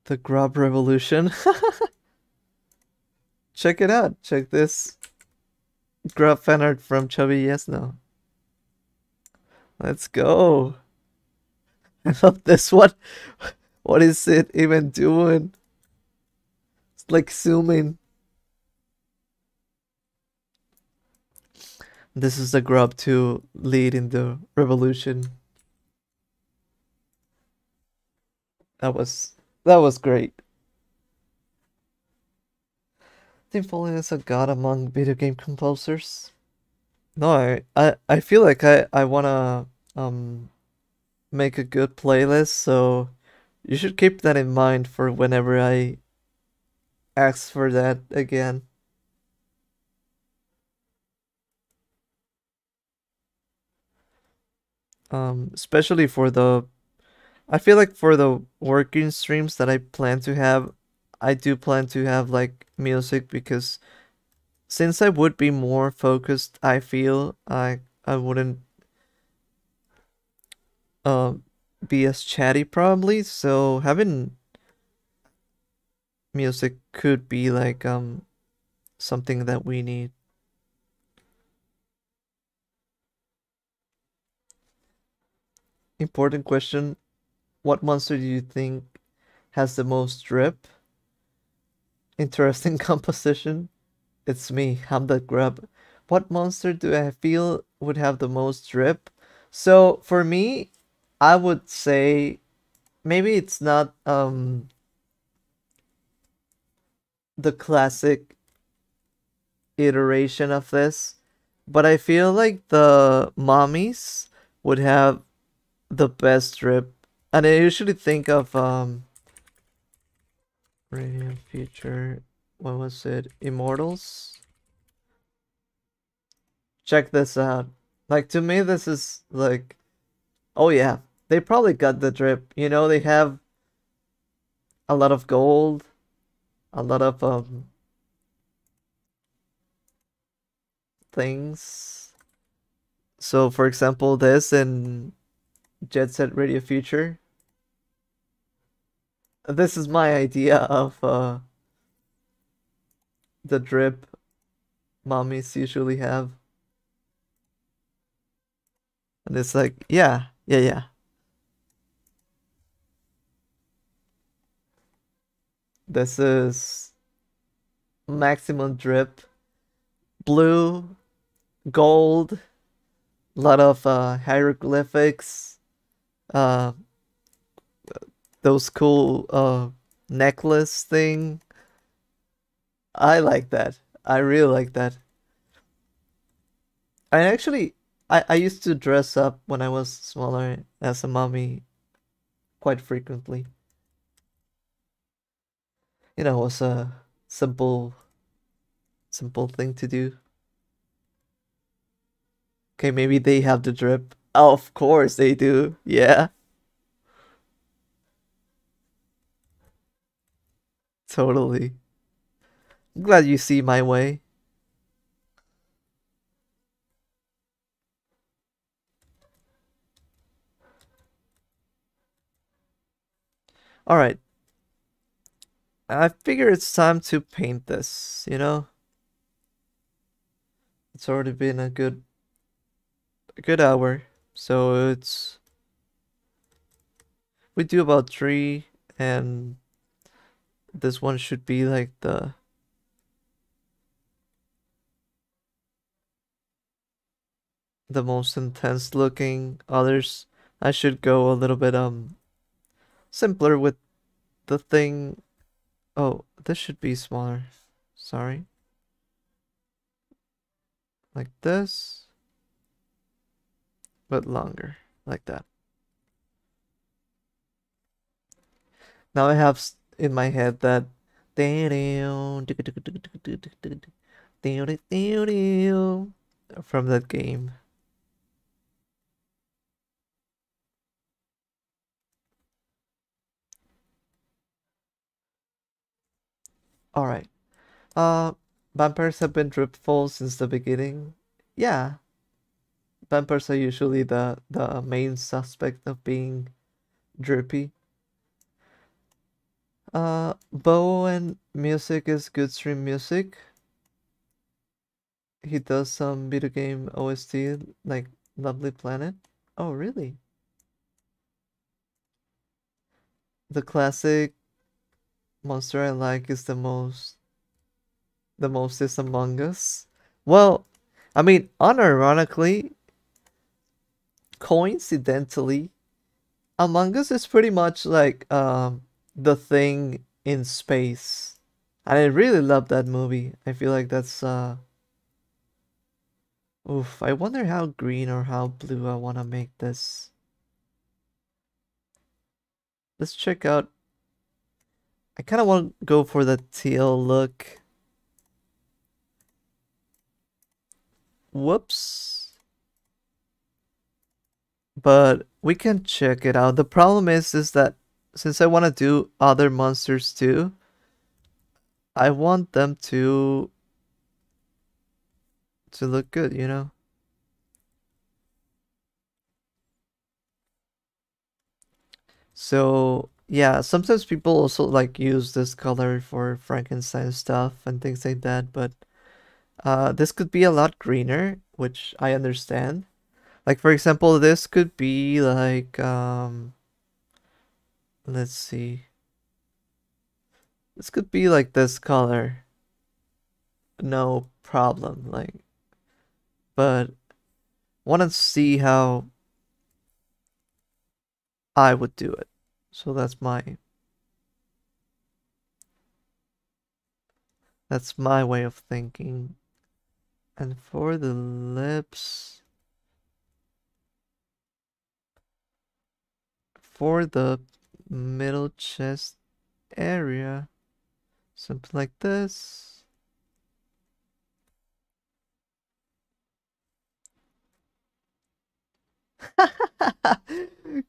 The Grub Revolution. Check it out. Check this Grub fan art from Chubby Yesno. Let's go. I love this one. What is it even doing? It's like zooming. This is the grub to lead in the revolution. That was great. Tim Foley is a god among video game composers. No, I feel like I wanna make a good playlist, so you should keep that in mind for whenever I ask for that again. Especially for the, I feel like for the working streams that I plan to have, I do plan to have like music, because since I would be more focused, I feel I wouldn't be as chatty probably, so having music could be like something that we need. Important question. What monster do you think has the most drip? Interesting composition. It's me. I'm the grub. What monster do I feel would have the most drip? So for me, I would say maybe it's not the classic iteration of this, but I feel like the mommies would have the best drip. And I usually think of Radio Future, what was it? Immortals. Check this out. Like, to me this is like, oh yeah, they probably got the drip. You know, they have a lot of gold, a lot of things. So for example, this and Jet Set Radio Future. This is my idea of the drip mommies usually have. And it's like, yeah. This is maximum drip. Blue, gold, a lot of hieroglyphics. Those cool necklace thing. I like that. I really like that. I actually I used to dress up when I was smaller as a mommy quite frequently. You know, it was a simple thing to do. Okay, maybe they have the drip. Oh, of course they do. Yeah. Totally. I'm glad you see my way. All right. I figure it's time to paint this, you know? It's already been a good hour. So we do about 3, and this one should be like the most intense looking. Others I should go a little bit simpler with the thing. Oh, this should be smaller. Sorry. Like this. But longer, like that. Now I have in my head that from that game. All right, vampires have been dripful since the beginning. Yeah. Vampires are usually the main suspect of being drippy. Bowen music is good stream music. He does some video game OST like Lovely Planet. Oh, really? The classic monster I like is the most is Among Us. Well, I mean, unironically, coincidentally, Among Us is pretty much like The Thing in space, and I really love that movie. I feel like that's oof, I wonder how green or how blue I want to make this. Let's check out. I kind of want to go for the teal look. Whoops. But we can check it out. The problem is that since I want to do other monsters too, I want them to look good, you know? So yeah, sometimes people also like use this color for Frankenstein stuff and things like that, but this could be a lot greener, which I understand. Like, for example, this could be like let's see, this could be like this color, no problem. Like, but want to see how I would do it. So that's my way of thinking. And for the lips, for the middle chest area, something like this.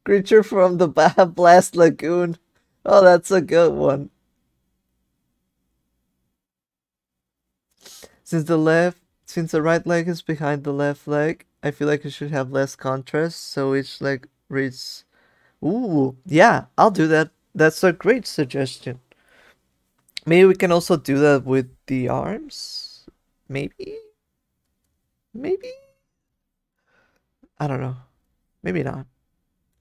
Creature from the Blast Lagoon. Oh, that's a good one. Since the right leg is behind the left leg, I feel like it should have less contrast, so each leg reads. Ooh, yeah, I'll do that. That's a great suggestion. Maybe we can also do that with the arms. Maybe. I don't know. Maybe not.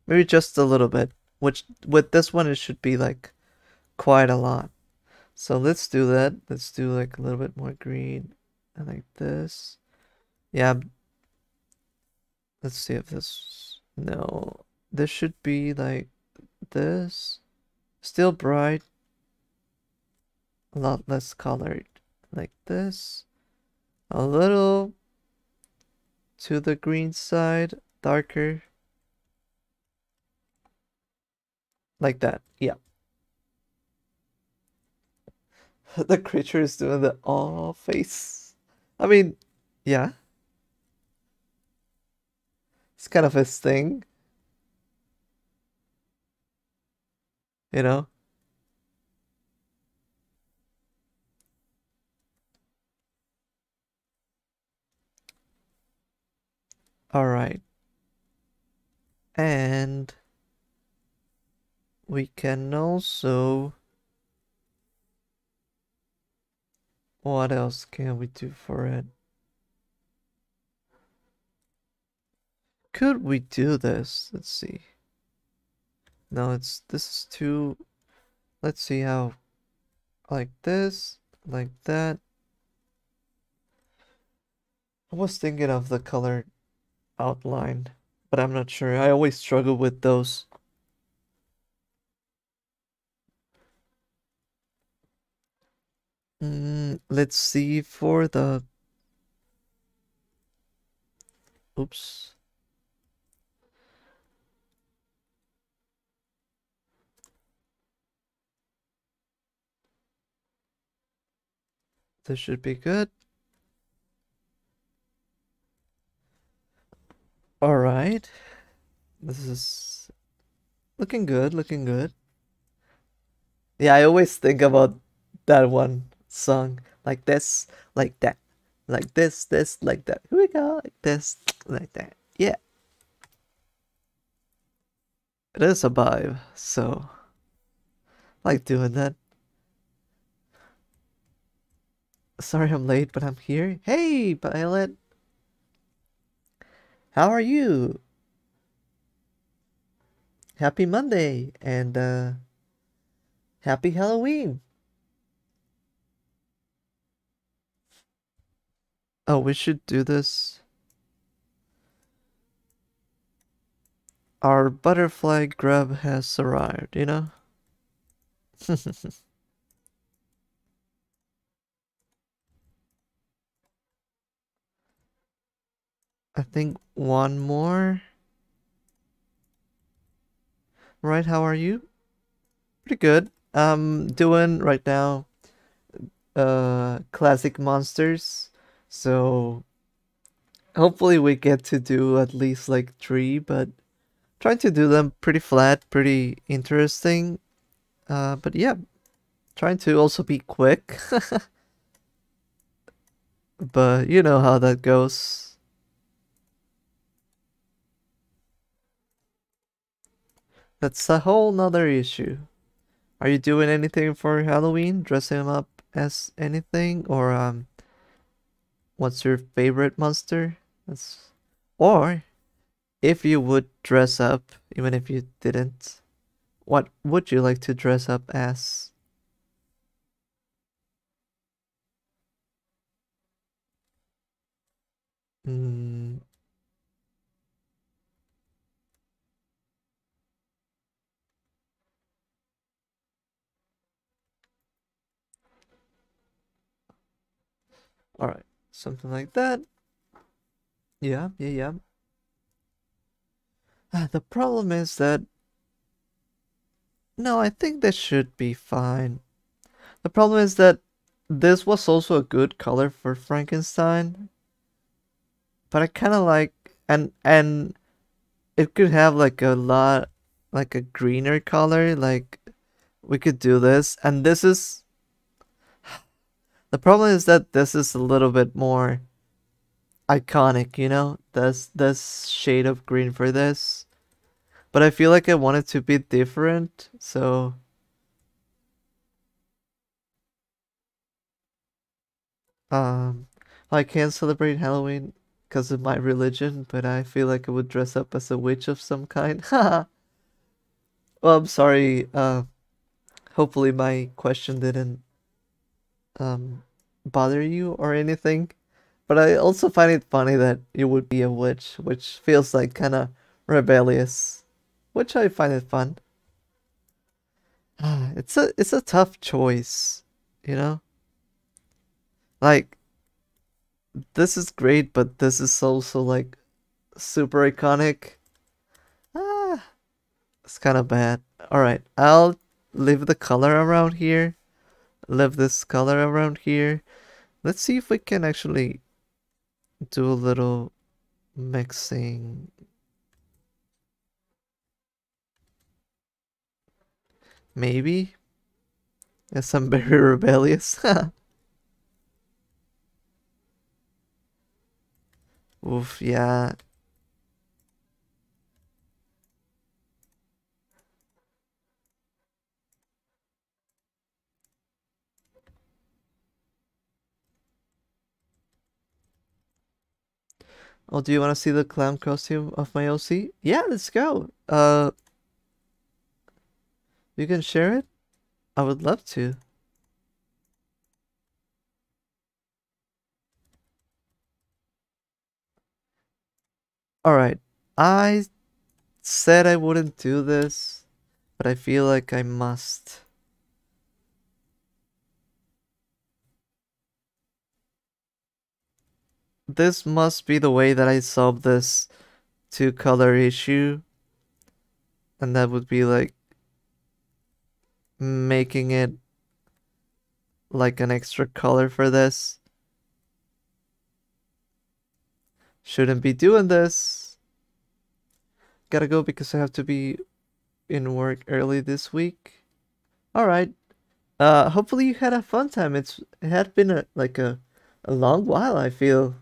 Maybe just a little bit. Which with this one it should be like quite a lot. So let's do that. Let's do like a little bit more green and like this. Yeah. Let's see if this. No. This should be like this. Still bright. A lot less colored. Like this. A little to the green side. Darker. Like that. Yeah. The creature is doing the aw face. I mean, yeah. It's kind of his thing. You know? All right. And we can also, what else can we do for it? Could we do this? Let's see. No, it's, this is too, let's see how, like this, like that. I was thinking of the color outline, but I'm not sure. I always struggle with those. Let's see for the, oops. This should be good. All right. This is looking good, looking good. Yeah, I always think about that one song. Like this, like that, Like this, like that. Here we go. Like this, like that. Yeah. It is a vibe, so I like doing that. Sorry I'm late, but I'm here. Hey, Violet. How are you? Happy Monday and happy Halloween. Oh, we should do this. Our butterfly grub has arrived, you know? I think one more. Right, how are you? Pretty good. Doing right now classic monsters. So hopefully we get to do at least like 3, but trying to do them pretty flat, pretty interesting. But yeah, trying to also be quick. But you know how that goes. That's a whole nother issue. Are you doing anything for Halloween? Dressing up as anything? Or what's your favorite monster? That's... Or if you would dress up, even if you didn't, what would you like to dress up as? All right, something like that. Yeah. The problem is that... No, I think this should be fine. The problem is that this was also a good color for Frankenstein. But I kind of like... And it could have like a lot... Like a greener color. Like, we could do this. And this is... The problem is that this is a little bit more iconic, you know? This shade of green for this. But I feel like I want it to be different, so... I can't celebrate Halloween because of my religion, but I feel like I would dress up as a witch of some kind. Haha! Well, I'm sorry, hopefully my question didn't bother you or anything, but I also find it funny that you would be a witch, which feels like kind of rebellious, which I find it fun. It's a tough choice, you know? Like, this is great, but this is also like super iconic. It's kind of bad. All right, I'll leave the color around here. Leave this color around here. Let's see if we can actually do a little mixing. Maybe. Yes, I'm very rebellious. Oof, yeah. Oh, do you want to see the clown costume of my OC? Yeah, let's go. You can share it? I would love to. Alright, I said I wouldn't do this, but I feel like I must. This must be the way that I solve this 2-color issue. And that would be like making it like an extra color for this. Shouldn't be doing this. Gotta go because I have to be in work early this week. Alright. Hopefully you had a fun time. It had been a a long while, I feel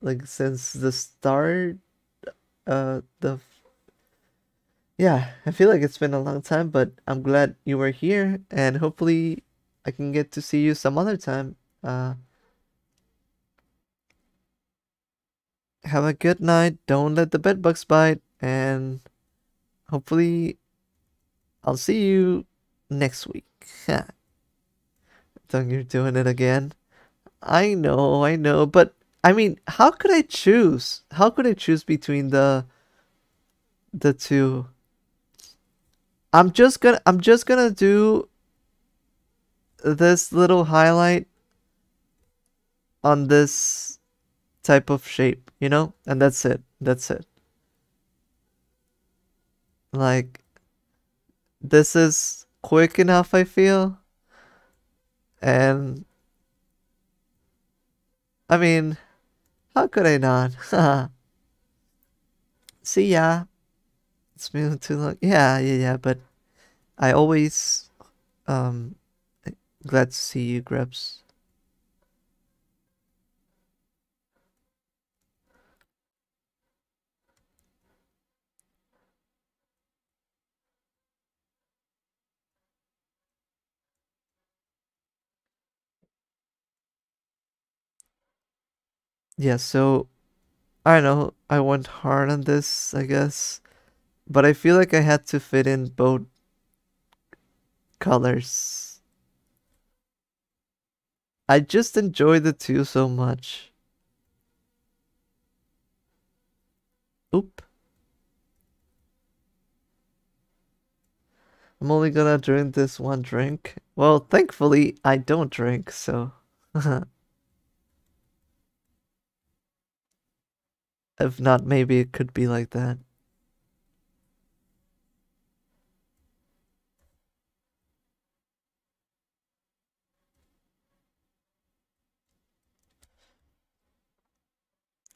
like, since the start. Yeah, I feel like it's been a long time, but I'm glad you were here, and hopefully I can get to see you some other time. Have a good night. Don't let the bedbugs bite, and hopefully I'll see you next week. Don't you're doing it again. I know, but I mean, how could I choose? How could I choose between the two? I'm just gonna do this little highlight on this type of shape, you know? And that's it. That's it. Like, this is quick enough, I feel. And I mean, how could I not? See ya. It's been too long. Yeah, but I always glad to see you, Grubs. Yeah, so I don't know, I went hard on this, I guess, but I feel like I had to fit in both colors. I just enjoy the two so much. Oop. I'm only gonna drink this one drink. Well, thankfully, I don't drink, so... If not, maybe it could be like that.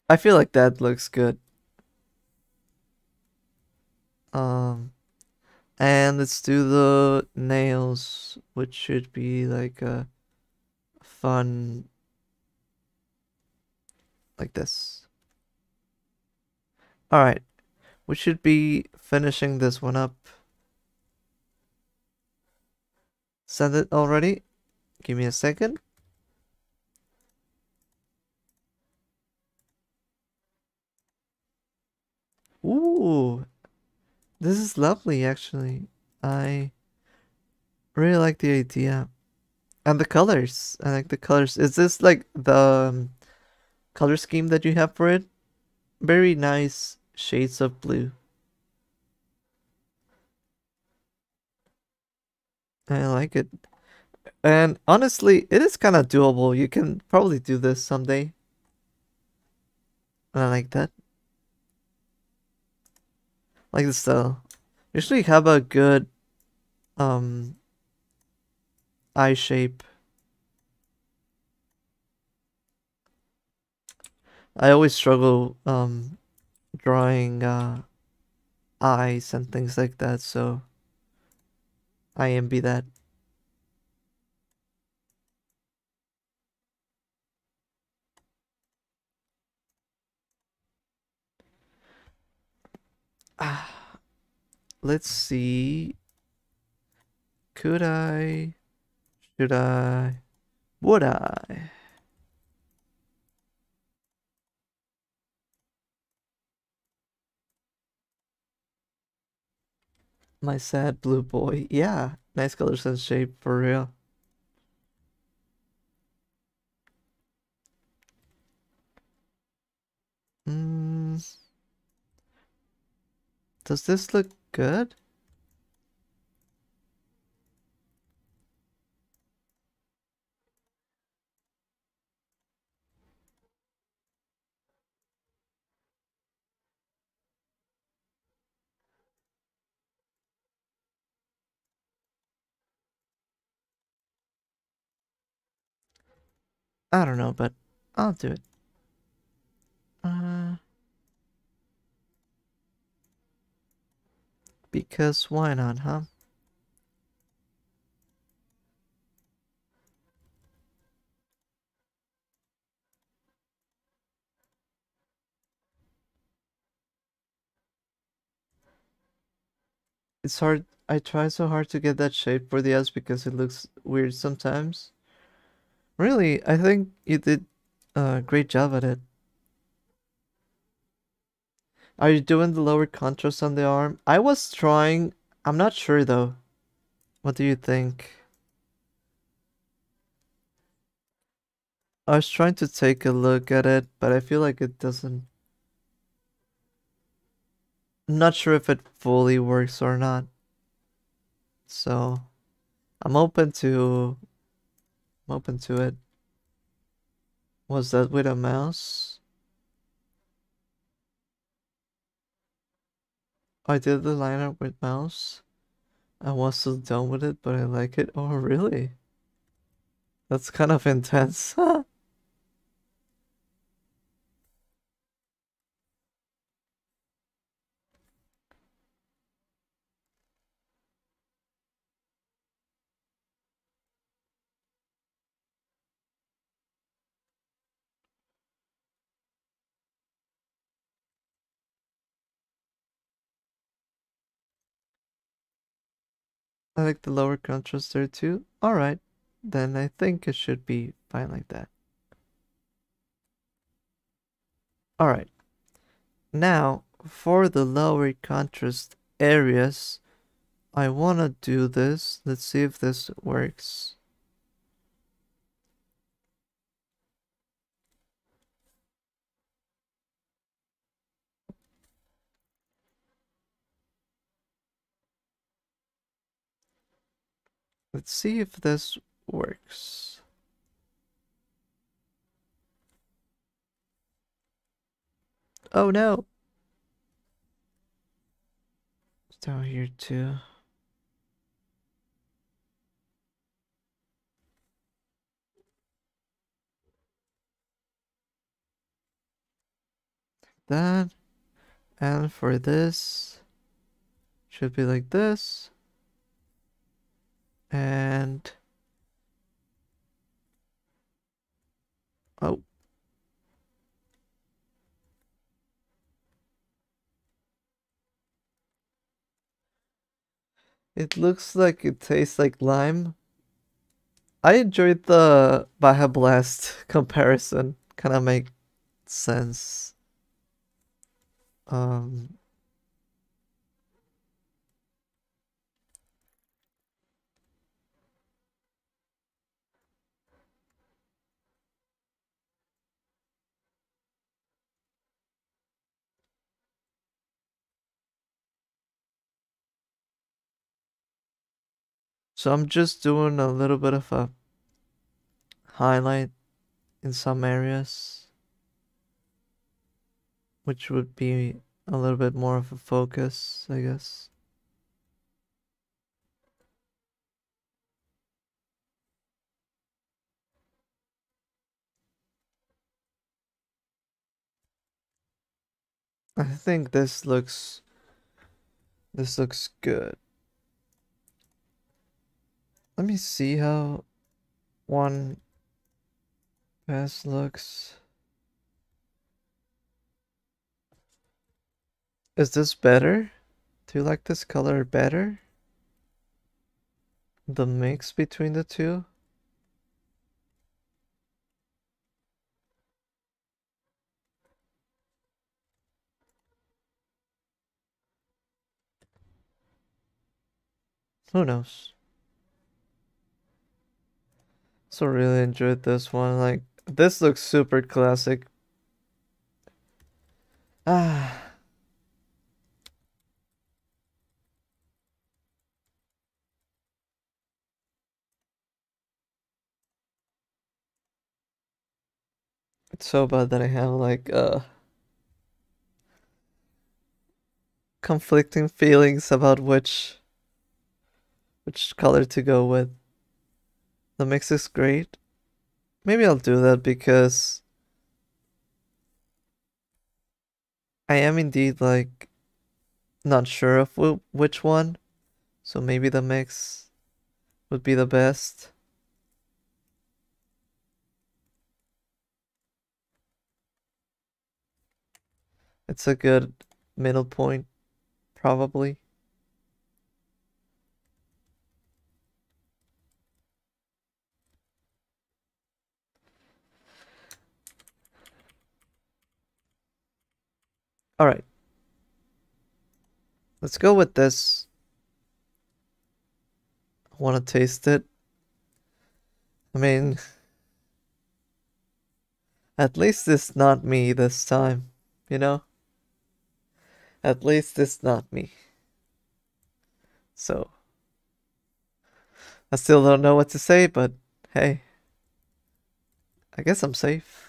I feel like that looks good. And let's do the nails, which should be like a fun, like this. Alright, we should be finishing this one up. Send it already? Give me a second. Ooh, this is lovely actually. I really like the idea. And the colors. I like the colors. Is this like the color scheme that you have for it? Very nice shades of blue. I like it. And honestly, it is kind of doable. You can probably do this someday. And I like that. Like the style. Usually have a good eye shape. I always struggle drawing eyes and things like that, so I envy that. Let's see. Could I? Should I? Would I? My sad blue boy. Yeah, nice colors and shape for real. Does this look good? I don't know, but I'll do it. Because why not, huh? It's hard. I try so hard to get that shape for the ass because it looks weird sometimes. Really, I think you did a great job at it. Are you doing the lower contrast on the arm? I was trying. I'm not sure though. What do you think? I was trying to take a look at it, but I feel like it doesn't... I'm not sure if it fully works or not. So, I'm open to it. Was that with a mouse? I did the liner with mouse. I was so done with it, but I like it. Oh, really? That's kind of intense, huh? I like the lower contrast there too. Alright, then I think it should be fine like that. Alright, now for the lower contrast areas, I want to do this. Let's see if this works. Let's see if this works. Oh no! It's down here too. Like that. And for this, should be like this. And oh, it looks like it tastes like lime. I enjoyed the Baja Blast comparison, kind of makes sense. So I'm just doing a little bit of a highlight in some areas, which would be a little bit more of a focus, I guess. I think this looks good. Let me see how one pass looks. Is this better? Do you like this color better? The mix between the two? Who knows? So really enjoyed this one. Like, this looks super classic. It's so bad that I have like conflicting feelings about which color to go with. The mix is great. Maybe I'll do that because I am indeed like not sure of which one. So maybe the mix would be the best. It's a good middle point, probably. All right. Let's go with this. I want to taste it. I mean, at least it's not me this time, you know? At least it's not me. So, I still don't know what to say, but hey, I guess I'm safe.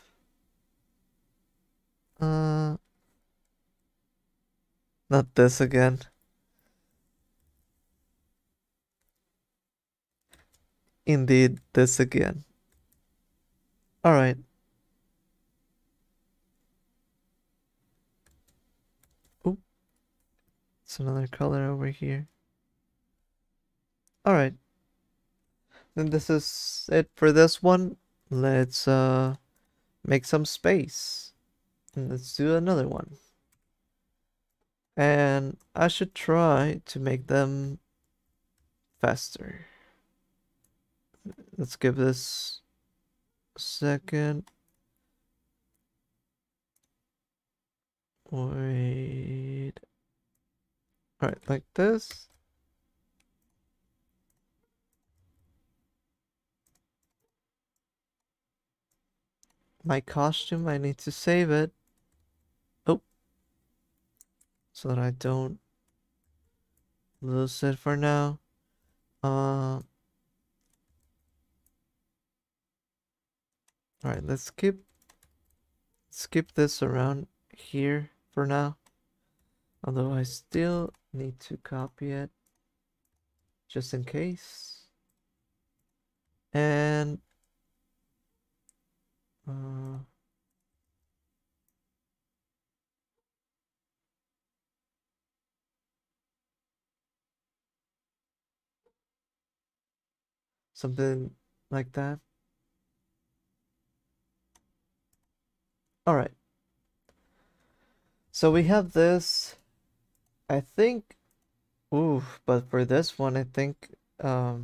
Not this again. Indeed, this again. Alright. Oop. It's another color over here. Alright. Then this is it for this one. Let's make some space. And let's do another one. And I should try to make them faster. Let's give this a second. Wait. All right, like this. My costume, I need to save it. Oh. So that I don't lose it for now. Alright, let's skip this around here for now. Although I still need to copy it just in case. And something like that. All right, so we have this, I think, ooh, but for this one, I think, I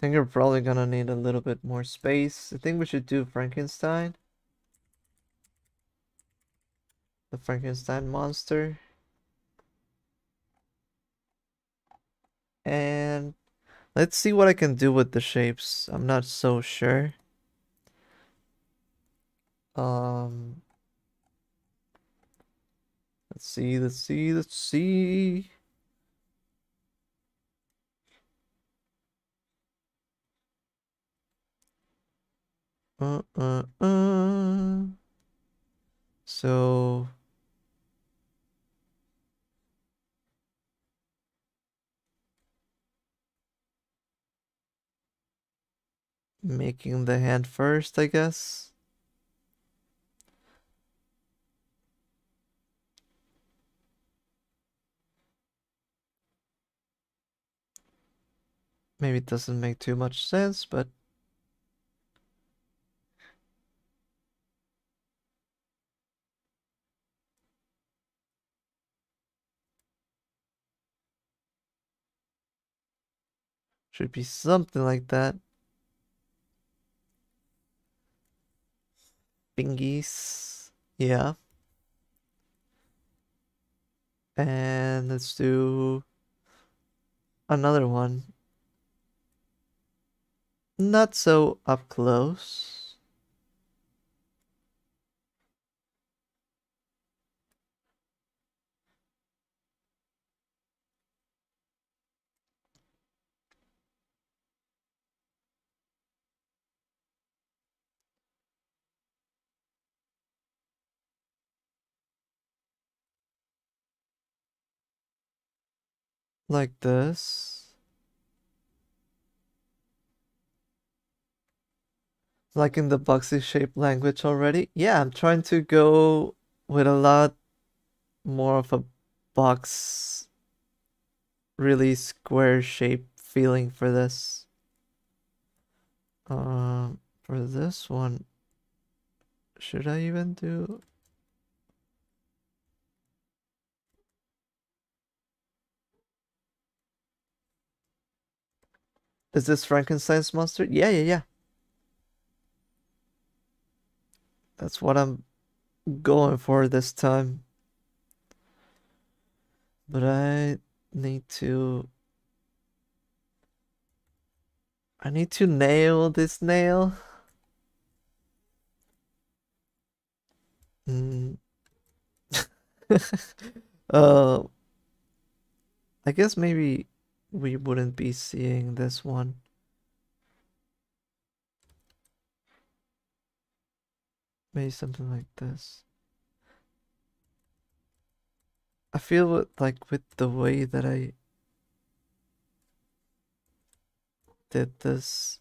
think you're probably gonna need a little bit more space. I think we should do Frankenstein. The Frankenstein monster. And let's see what I can do with the shapes. I'm not so sure. Let's see. So making the hand first, I guess. Maybe it doesn't make too much sense, but should be something like that. Bingies. Yeah. And let's do another one. Not so up close. Like this. Like in the boxy shape language already. Yeah, I'm trying to go with a lot more of a box, really square shape feeling for this. For this one, should I even do... Is this Frankenstein's monster? Yeah. That's what I'm going for this time. But I need to nail this nail. I guess maybe we wouldn't be seeing this one. Maybe something like this. I feel like with the way that I did this,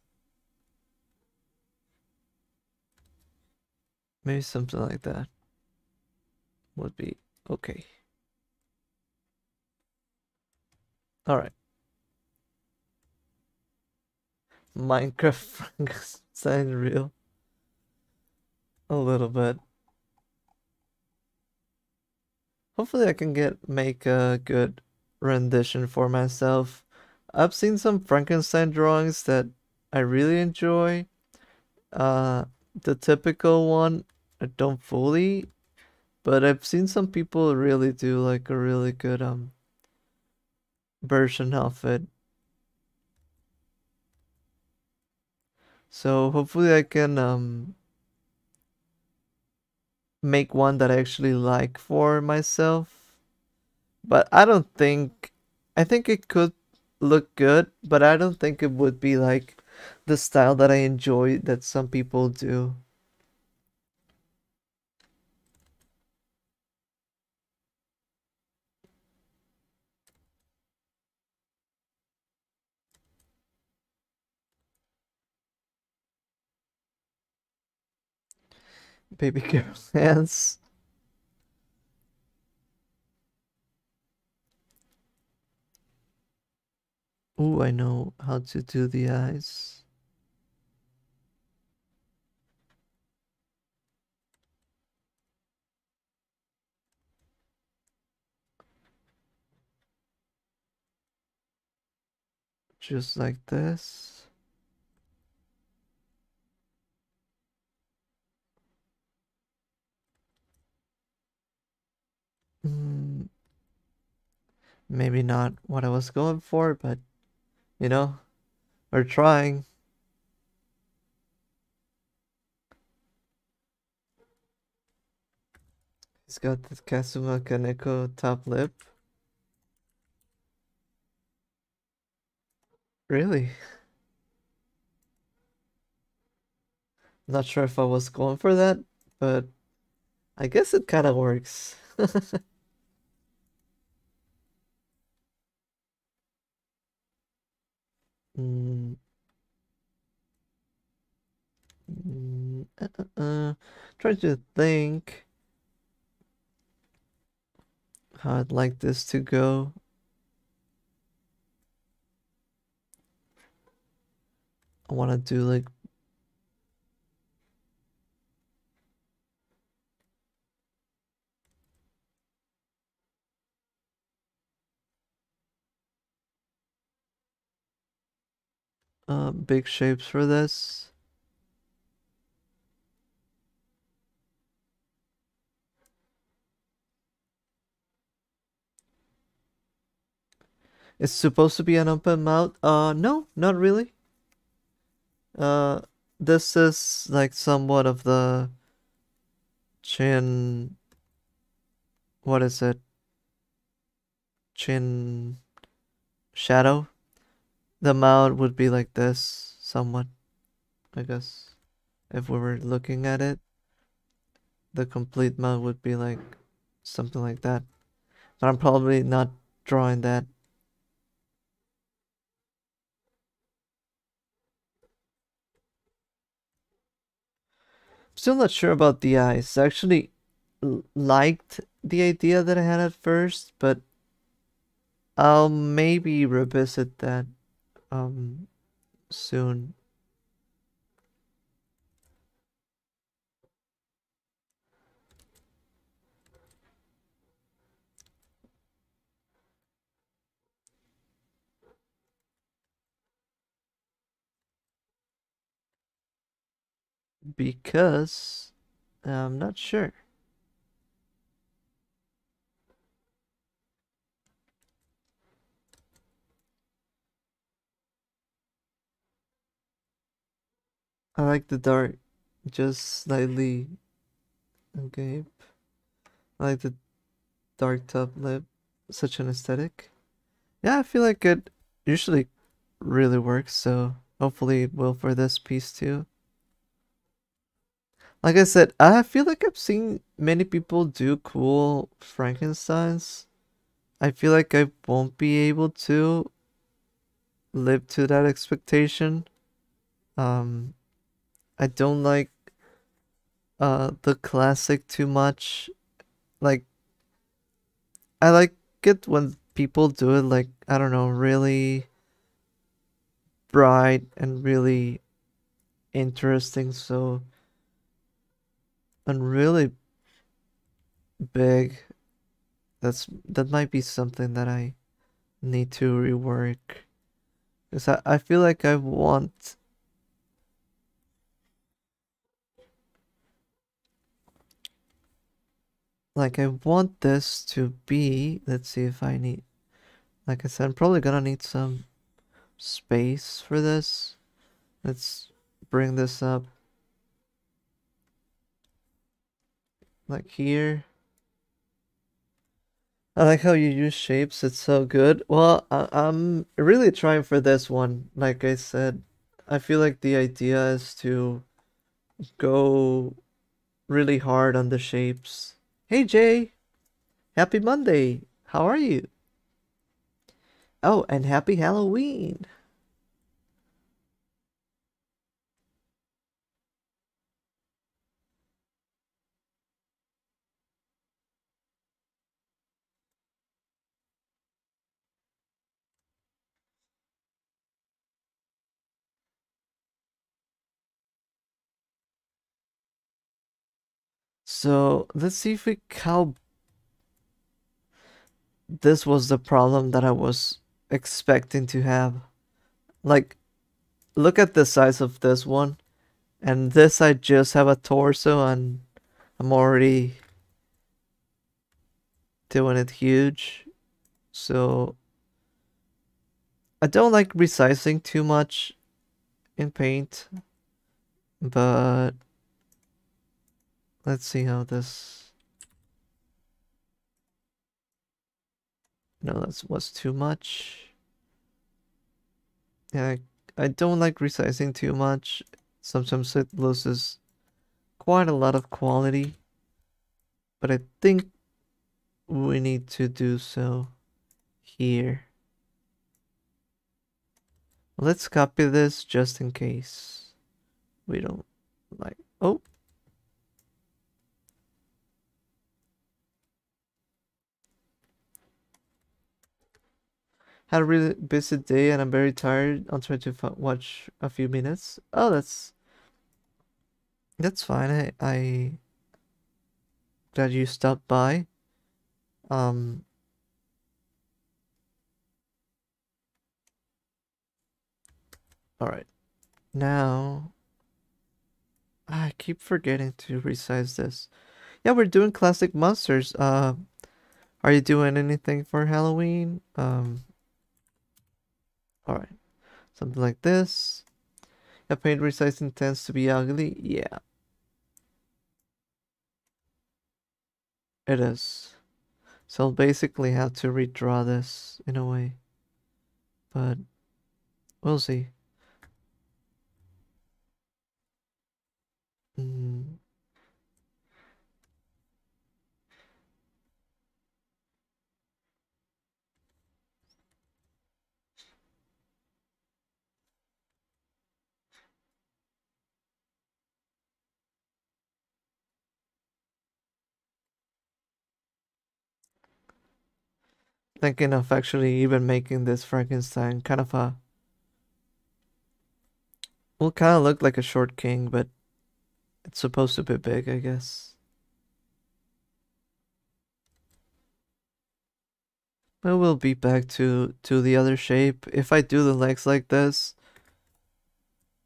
maybe something like that would be okay. All right. Minecraft Frankenstein real. A little bit. Hopefully I can make a good rendition for myself. I've seen some Frankenstein drawings that I really enjoy. The typical one I don't fully, but I've seen some people really do like a really good version of it. So hopefully I can make one that I actually like for myself. But I think it could look good, but I don't think it would be like the style that I enjoy that some people do. Baby girl's hands. Ooh, I know how to do the eyes. Just like this. Maybe not what I was going for, but you know, we're trying. He's got the Kazuma Kaneko top lip. Really? Not sure if I was going for that, but I guess it kind of works. Try to think how I'd like this to go. I want to do like big shapes for this. It's supposed to be an open mouth. No, not really. This is like somewhat of the chin. What is it? Chin shadow. The mount would be like this, somewhat, I guess, if we were looking at it. The complete mount would be like something like that. But I'm probably not drawing that. I'm still not sure about the eyes. I actually liked the idea that I had at first, but I'll maybe revisit that. Soon. Because I'm not sure. I like the dark, just slightly agape. I like the dark top lip, such an aesthetic. Yeah, I feel like it usually really works, so hopefully it will for this piece too. Like I said, I feel like I've seen many people do cool Frankensteins. I feel like I won't be able to live to that expectation. I don't like the classic too much. Like, I like it when people do it, like, I don't know, really bright and really interesting, so, and really big. That might be something that I need to rework, because I feel like I want this to be, let's see if I need, like I said, I'm probably gonna need some space for this. Let's bring this up like here. I like how you use shapes, it's so good. Well, I'm really trying for this one. Like I said, I feel like the idea is to go really hard on the shapes. Hey Jay, happy Monday, how are you? Oh, and happy Halloween. So let's see if we how this was the problem that I was expecting to have. Like, look at the size of this one, and this I just have a torso and I'm already doing it huge. So I don't like resizing too much in paint, but let's see how this... No, that was too much. Yeah, I don't like resizing too much. Sometimes it loses quite a lot of quality, but I think we need to do so here. Let's copy this just in case we don't like... Oh! Had a really busy day and I'm very tired. I'll try to watch a few minutes. Oh, that's fine. I glad you stopped by. All right. Now I keep forgetting to resize this. Yeah, we're doing classic monsters. Are you doing anything for Halloween? Alright, something like this. Yeah, paint resizing tends to be ugly. Yeah, it is. So I'll basically have to redraw this in a way, but we'll see. Thinking of actually even making this Frankenstein kind of a... Will kind of look like a short king, but it's supposed to be big, I guess. But we'll be back to the other shape. If I do the legs like this,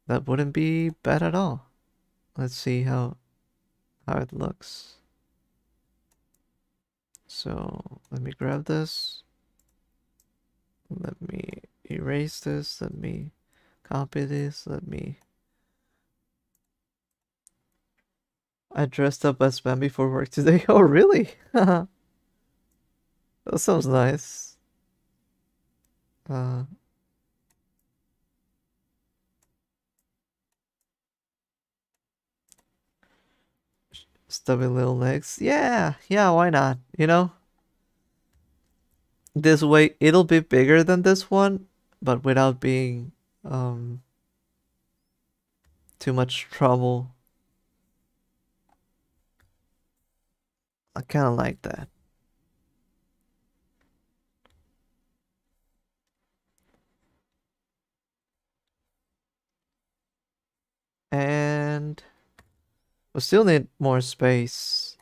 that wouldn't be bad at all. Let's see how it looks. So let me grab this, let me erase this, let me copy this, let me... I dressed up as Bambi for work today. Oh really? That sounds nice. Stubby little legs. Yeah, why not? You know? This way it'll be bigger than this one, but without being too much trouble. I kinda like that. And we still need more space,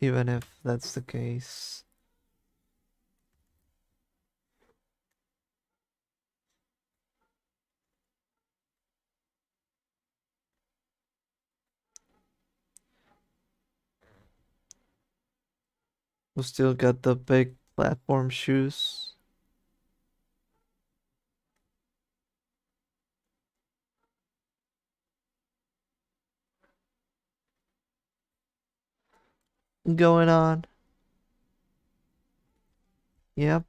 even if that's the case. We still got the big platform shoes. Going on. Yep.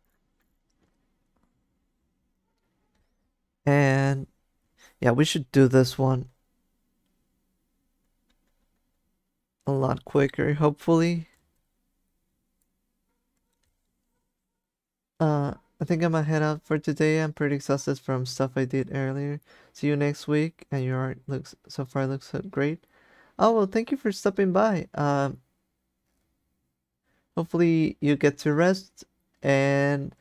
And yeah, we should do this one a lot quicker, hopefully. I think I'm gonna head out for today. I'm pretty exhausted from stuff I did earlier. See you next week. And your art looks so far looks great. Oh well, thank you for stopping by. Hopefully you get to rest and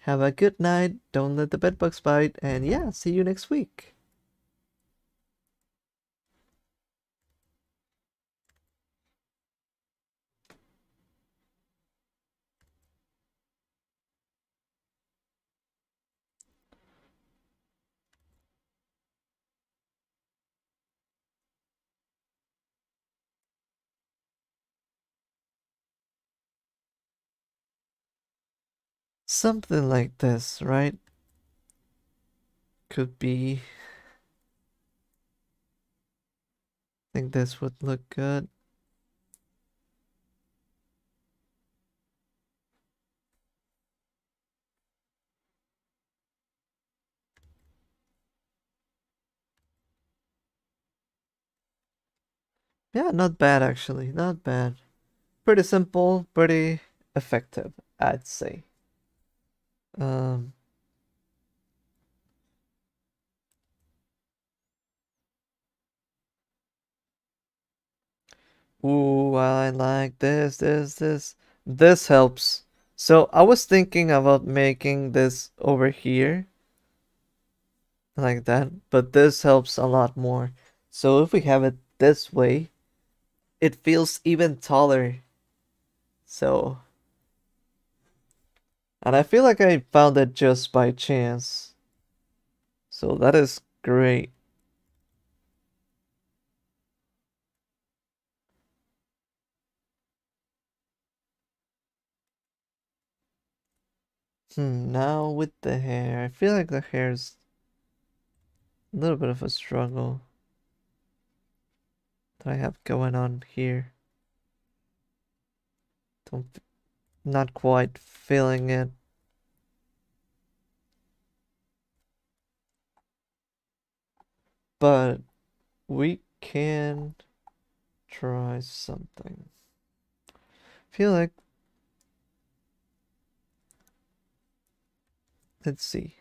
have a good night. Don't let the bedbugs bite. And yeah, see you next week. Something like this, right? Could be... I think this would look good. Yeah, not bad actually, not bad. Pretty simple, pretty effective, I'd say. Ooh, I like this helps. So I was thinking about making this over here like that, but this helps a lot more. So if we have it this way, it feels even taller. So and I feel like I found it just by chance. So that is great. Now with the hair. I feel like the hair is a little bit of a struggle that I have going on here. Not quite feeling it. But we can try something. Feel like... Let's see.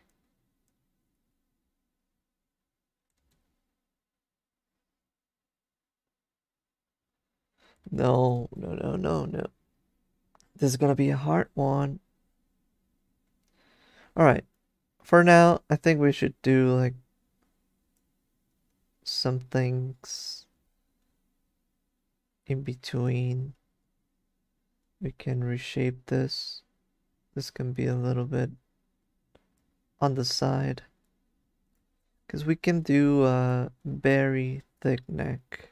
No. This is gonna be a hard one. Alright. For now, I think we should do like some things in between. We can reshape this. This can be a little bit on the side. Because we can do a very thick neck.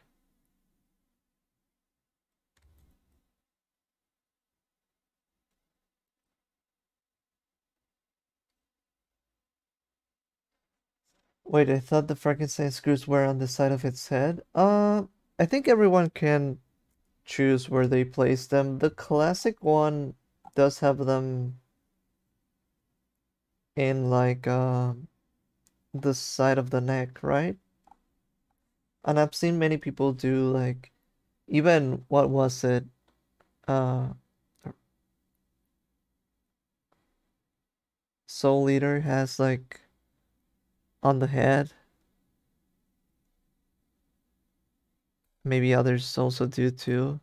Wait, I thought the Frankenstein screws were on the side of its head. I think everyone can choose where they place them. The classic one does have them in like the side of the neck, right? And I've seen many people do like even what was it? Soul Eater has like on the head. Maybe others also do too.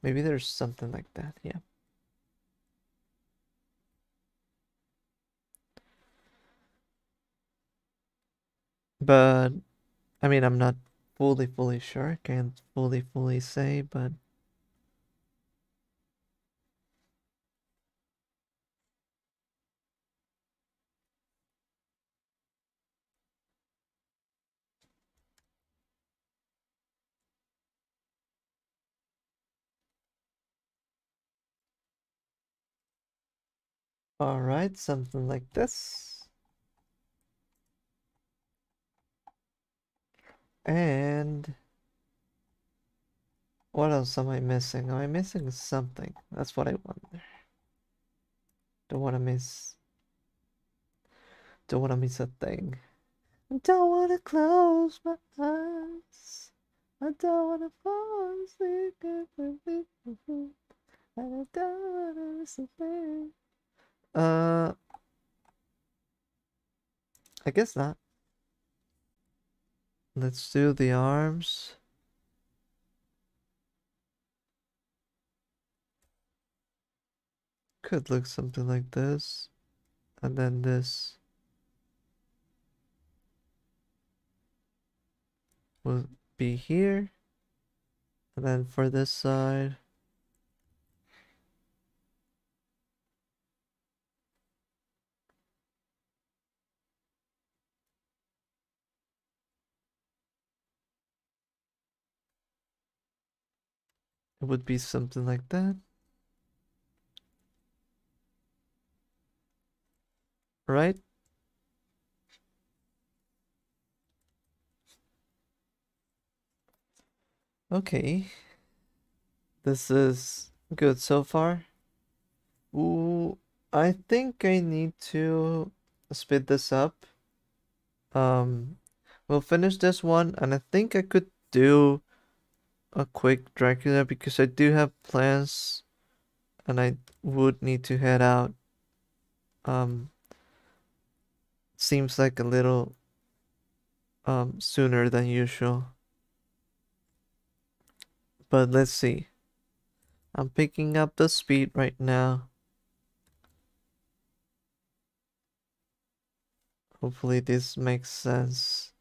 Maybe there's something like that, yeah. But, I mean, I'm not fully sure. I can't fully say, but... Alright, something like this. And what else am I missing? Am I missing something? That's what I wonder. Don't wanna miss a thing. I don't wanna close my eyes. I don't wanna fall asleep. And I don't wanna miss a thing. I guess not. Let's do the arms. Could look something like this. And then this. Will be here. And then for this side. It would be something like that. Right? Okay. This is good so far. Ooh, I think I need to speed this up. We'll finish this one, and I think I could do a quick Dracula because I do have plans and I would need to head out. Seems like a little sooner than usual, but let's see. I'm picking up the speed right now. Hopefully this makes sense.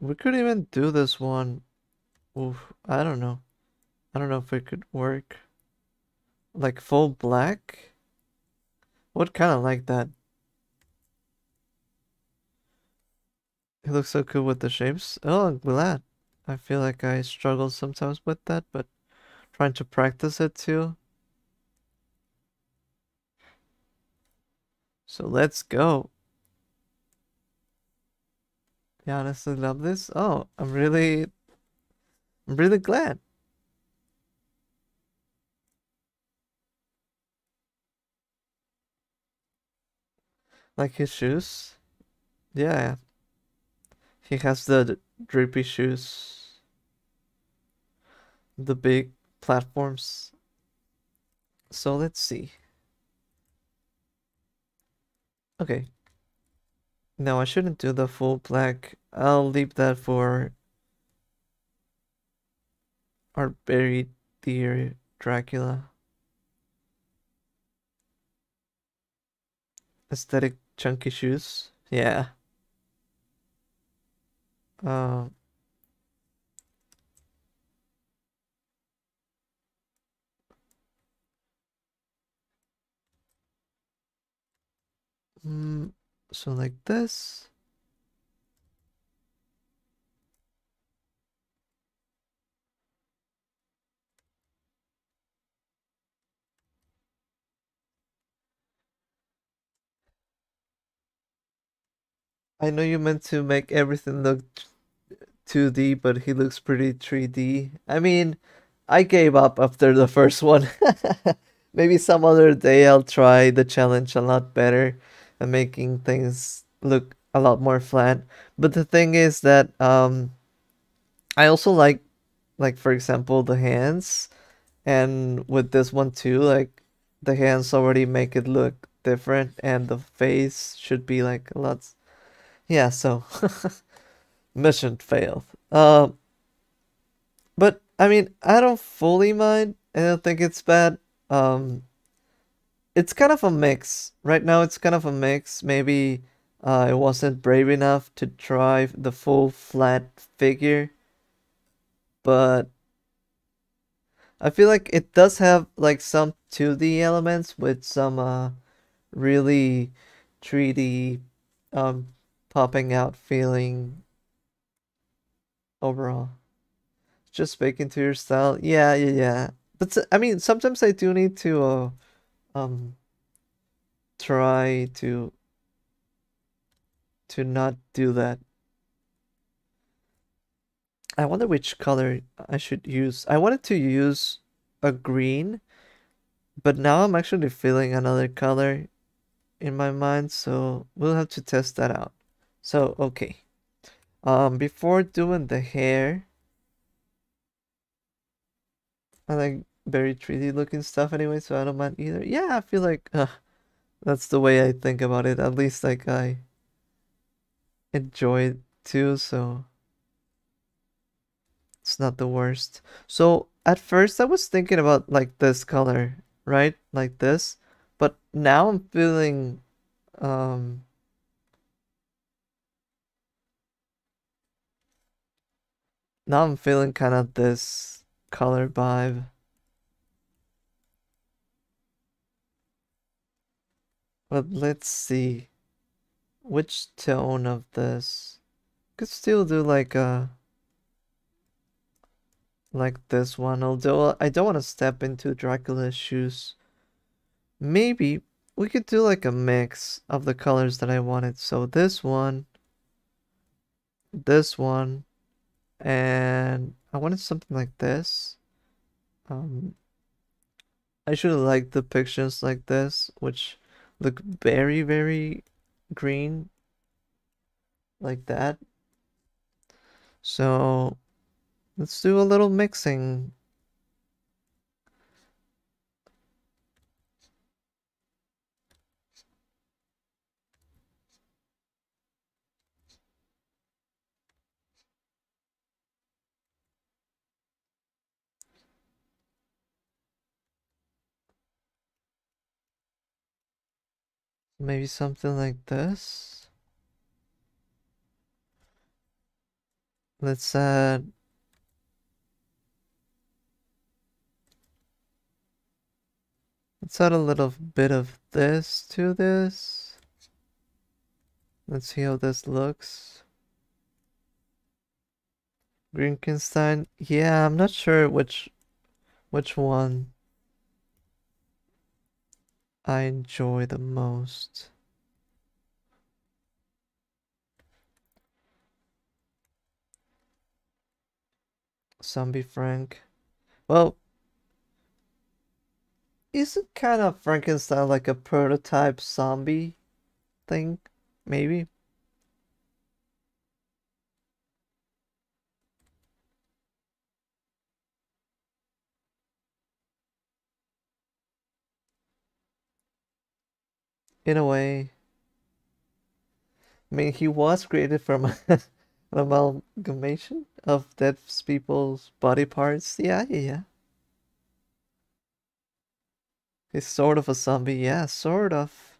We could even do this one. Oof, I don't know. I don't know if it could work. Like full black? What kind of like that? It looks so cool with the shapes. Oh, I'm glad. I feel like I struggle sometimes with that, but trying to practice it too. So let's go. Yeah, honestly love this. Oh, I'm really glad. Like his shoes. Yeah. He has the drippy shoes. The big platforms. So let's see. Okay. No, I shouldn't do the full black. I'll leave that for our very dear Dracula. Aesthetic chunky shoes. Yeah. So like this. I know you meant to make everything look 2D, but he looks pretty 3D. I mean, I gave up after the first one. Maybe some other day I'll try the challenge a lot better and making things look a lot more flat. But the thing is that I also like for example, the hands. And with this one too, like the hands already make it look different, and the face should be like a lot... Yeah, so mission failed. But I mean, I don't fully mind. I don't think it's bad. It's kind of a mix. Right now it's kind of a mix. Maybe I wasn't brave enough to try the full flat figure. But I feel like it does have like some 2D elements with some really 3D popping out feeling overall. Just speaking to your style. Yeah. But I mean, sometimes I do need to try to not do that. I wonder which color I should use. I wanted to use a green, but now I'm actually feeling another color in my mind, so we'll have to test that out. So, okay, before doing the hair, I like very 3D looking stuff anyway, so I don't mind either. Yeah, I feel like that's the way I think about it. At least like I enjoy it too, so it's not the worst. So at first I was thinking about like this color, right? Like this, but now I'm feeling, now I'm feeling kind of this color vibe. But let's see which tone of this. Could still do like a like this one, although I don't want to step into Dracula's shoes. Maybe we could do like a mix of the colors that I wanted. So this one, and I wanted something like this. I should have liked the pictures like this, which look very, very green, like that. So let's do a little mixing. Maybe something like this. Let's add a little bit of this to this. Let's see how this looks. Grinkenstein. Yeah, I'm not sure which one I enjoy the most. Zombie Frank. Well, isn't kind of Frankenstein like a prototype zombie thing? Maybe. In a way. I mean, he was created from an amalgamation of dead people's body parts. Yeah. He's sort of a zombie. Yeah, sort of.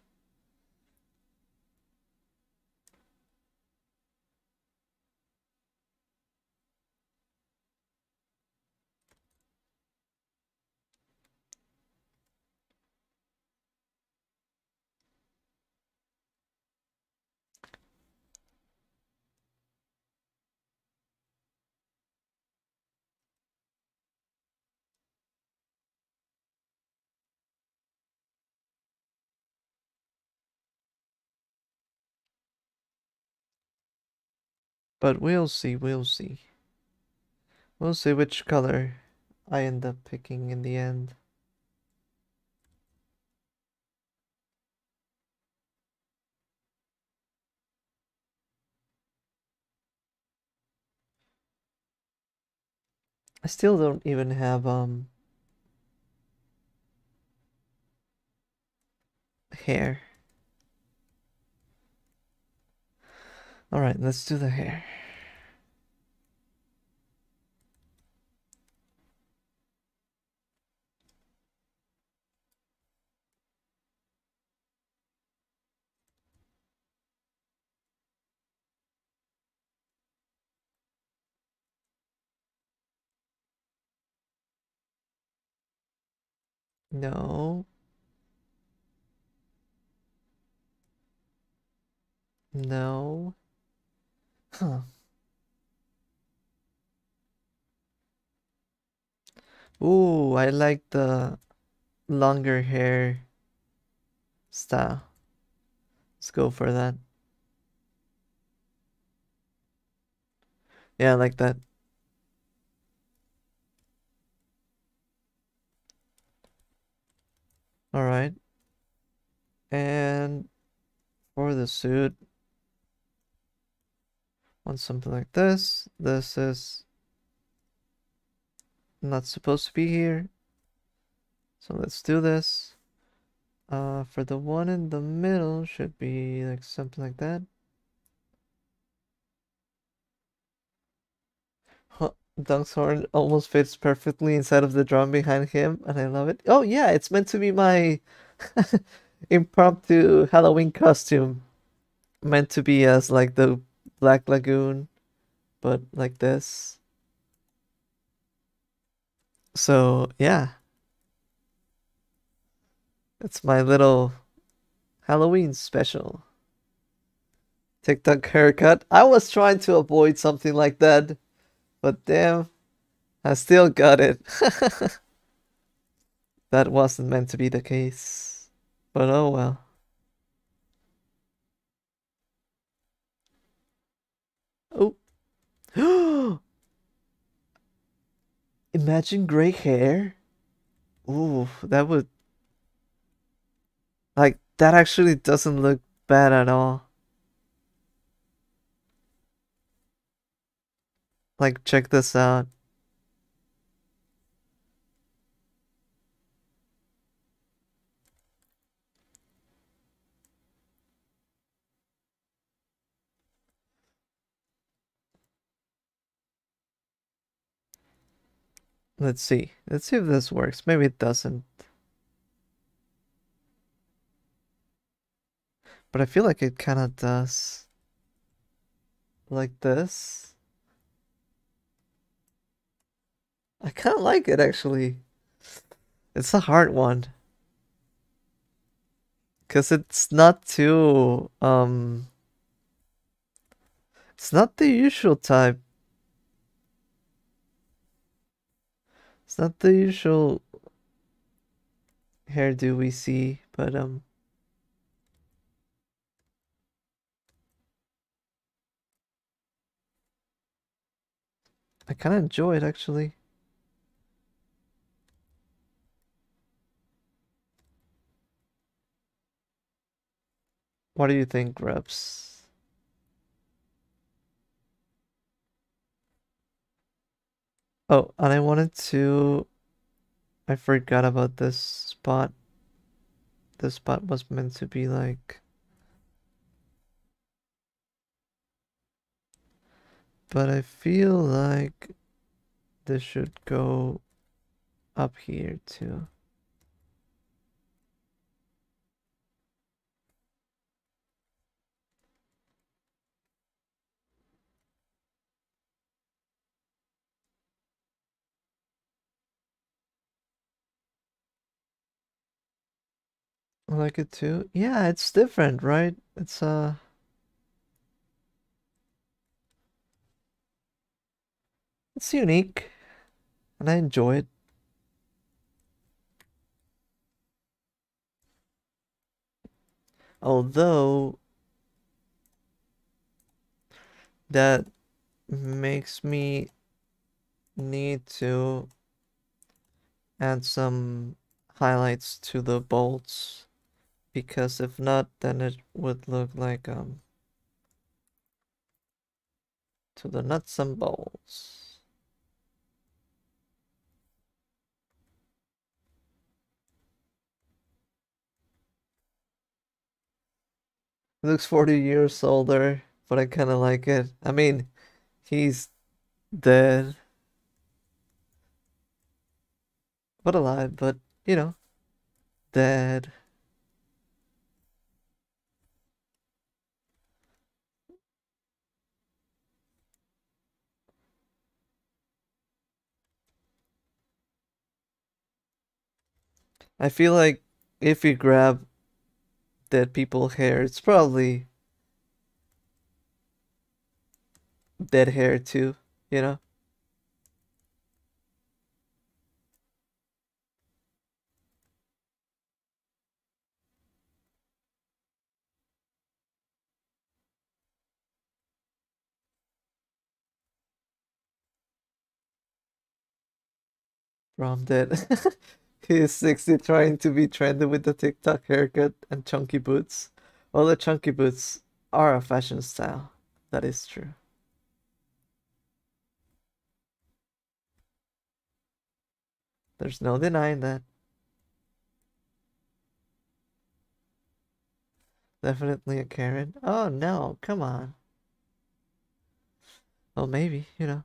But we'll see, we'll see. We'll see which color I end up picking in the end. I still don't even have hair. All right, let's do the hair. No. No. Huh. Ooh, I like the longer hair style. Let's go for that. Yeah, I like that. All right, and for the suit, want something like this. This is not supposed to be here, so let's do this. For the one in the middle, should be like something like that. Dunk's horn almost fits perfectly inside of the drum behind him, and I love it. Oh yeah, it's meant to be my impromptu Halloween costume. Meant to be as like the Black Lagoon, but like this. So yeah. That's my little Halloween special. TikTok haircut. I was trying to avoid something like that. But damn, I still got it. That wasn't meant to be the case. But oh well. Oh. Imagine gray hair. Ooh, that would... Like, that actually doesn't look bad at all. Like, check this out. Let's see. Let's see if this works. Maybe it doesn't. But I feel like it kind of does. Like this. I kind of like it, actually. It's a hard one. Because it's not too... It's not the usual type. It's not the usual hairdo we see, but... I kind of enjoy it, actually. What do you think, Reps? Oh, and I wanted to... I forgot about this spot. This spot was meant to be like... But I feel like this should go up here too. I like it too. Yeah, it's different, right? It's it's unique, and I enjoy it. Although that makes me need to add some highlights to the bolts, because if not, then it would look like to the nuts and bolts. He looks 40 years older, but I kind of like it. I mean, he's dead. But alive, but, you know, dead. I feel like if you grab dead people's hair, it's probably dead hair too, you know? From dead. He is 60 trying to be trendy with the TikTok haircut and chunky boots. Well, the chunky boots are a fashion style. That is true. There's no denying that. Definitely a Karen. Oh no, come on. Well, maybe, you know.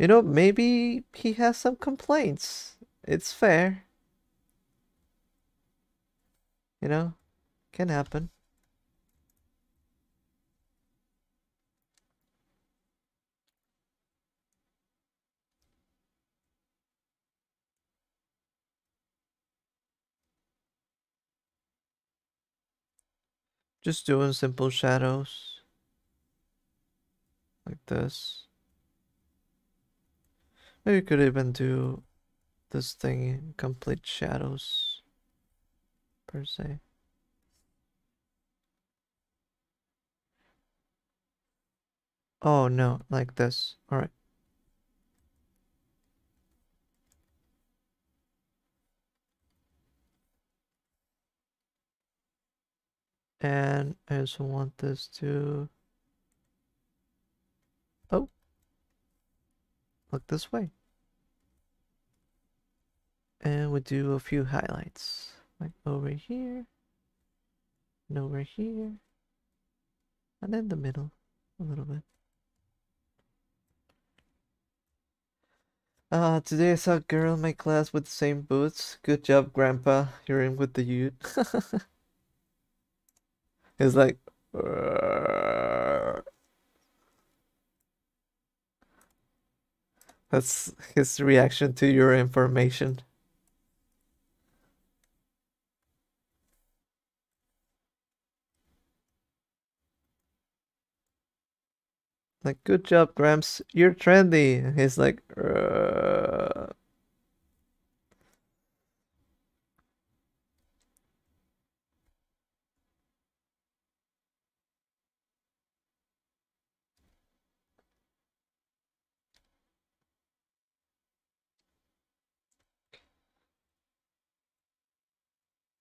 You know, maybe he has some complaints. It's fair. You know, can happen. Just doing simple shadows. Like this. Maybe we could even do this thing, complete shadows, per se. Oh no, like this. All right. And I also want this to... Oh. Look this way. And we'll do a few highlights, like over here, and over here, and in the middle, a little bit. Today I saw a girl in my class with the same boots. Good job, Grandpa. You're in with the youth. It's like... That's his reaction to your information. Like, good job, Gramps, you're trendy. And he's like, Rrr.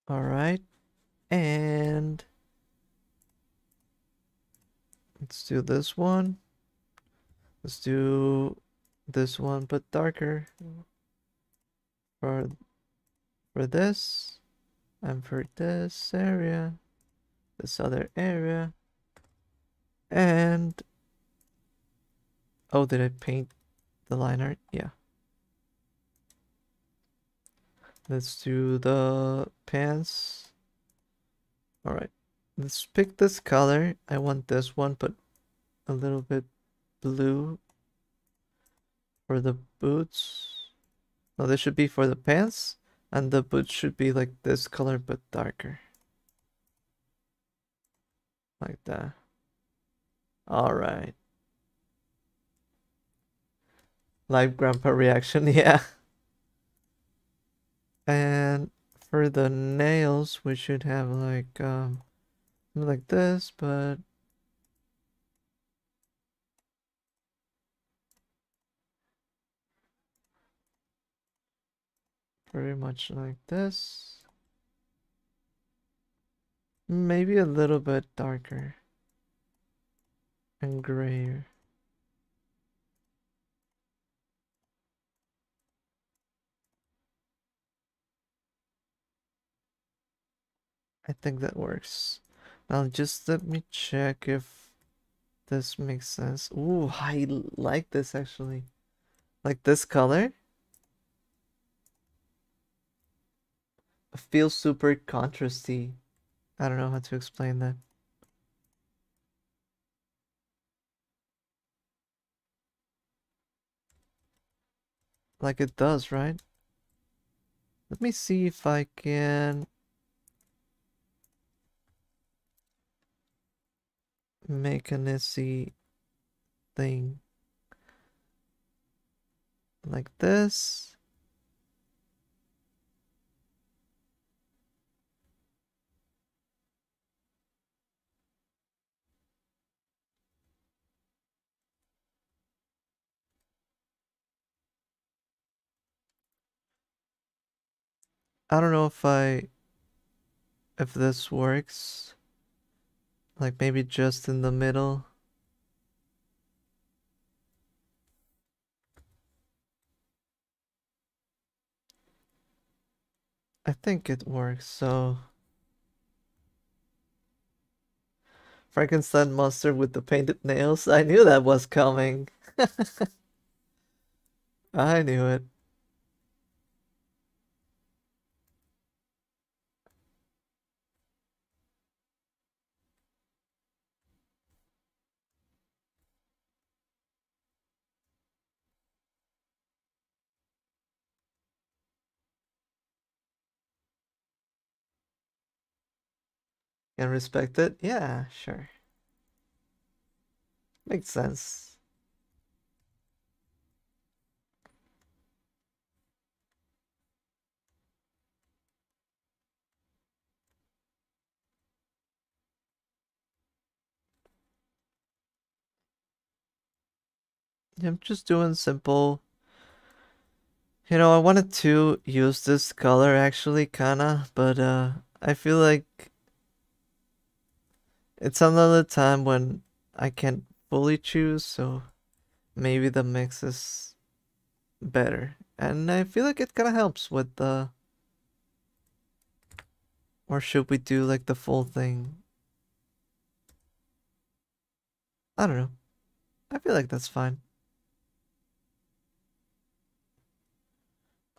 All right, and let's do this one. Let's do this one, but darker for this and for this area, this other area, and oh, did I paint the line art? Yeah. Let's do the pants. All right, let's pick this color. I want this one, but a little bit blue for the boots. No, this should be for the pants, and the boots should be like this color but darker, like that. All right, live Grandpa reaction. Yeah. And for the nails, we should have like this, but pretty much like this. Maybe a little bit darker and grayer. I think that works. Now just let me check if this makes sense. Ooh, I like this actually. Like this color. It feels super contrasty. I don't know how to explain that. Like it does, right? Let me see if I can make an SE thing like this. I don't know if this works. Like maybe just in the middle. I think it works, so... Frankenstein monster with the painted nails. I knew that was coming. I knew it. And respect it? Yeah, sure. Makes sense. I'm just doing simple. You know, I wanted to use this color actually, kinda, but I feel like it's another time when I can't fully choose, so maybe the mix is better. And I feel like it kind of helps with the... Or should we do like the full thing? I don't know. I feel like that's fine.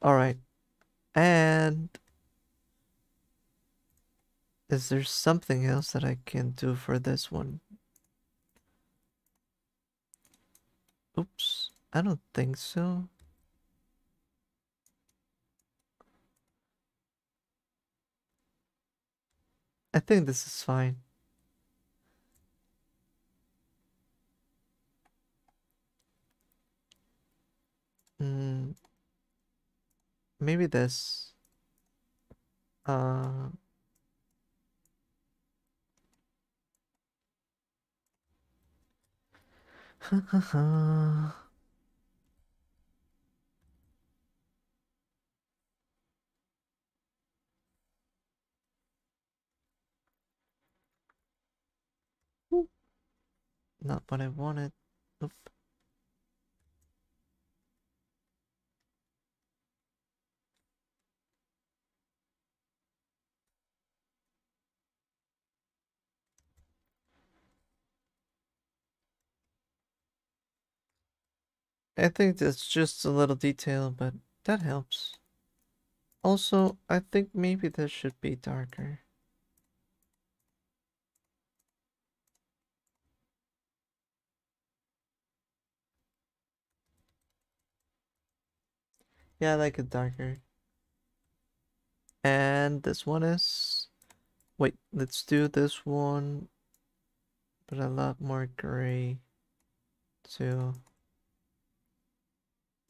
Alright. And... is there something else that I can do for this one? Oops, I don't think so. I think this is fine. Maybe this. Not what I wanted. Oops. I think that's just a little detail, but that helps. Also, I think maybe this should be darker. Yeah, I like it darker. And this one is... Wait, let's do this one, but a lot more gray too.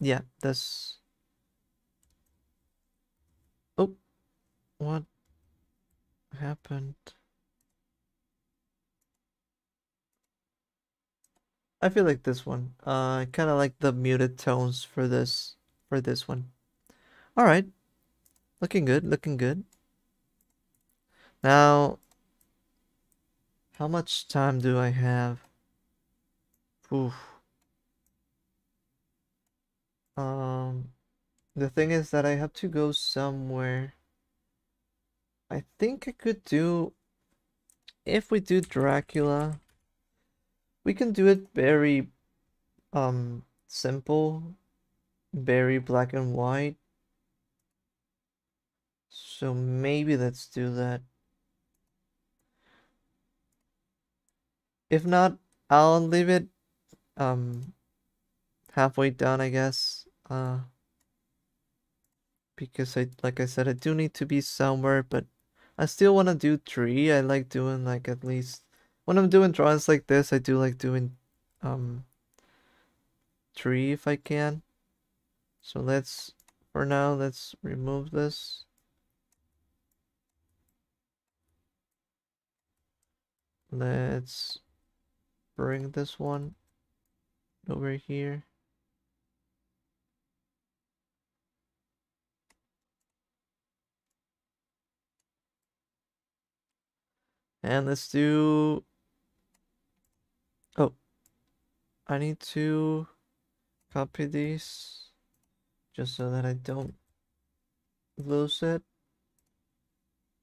Yeah, this. happened? I feel like this one. I kind of like the muted tones for this one. All right, looking good, looking good. Now, how much time do I have? Oof. The thing is that I have to go somewhere. I think I could do, if we do Dracula, we can do it very simple, very black and white. So maybe let's do that. If not, I'll leave it halfway done, I guess. Because like I said, I do need to be somewhere, but I still want to do three. I like doing like at least when I'm doing drawings like this, I do like doing three if I can. So let's, for now, let's remove this. Let's bring this one over here. And let's do, oh, I need to copy these just so that I don't lose it.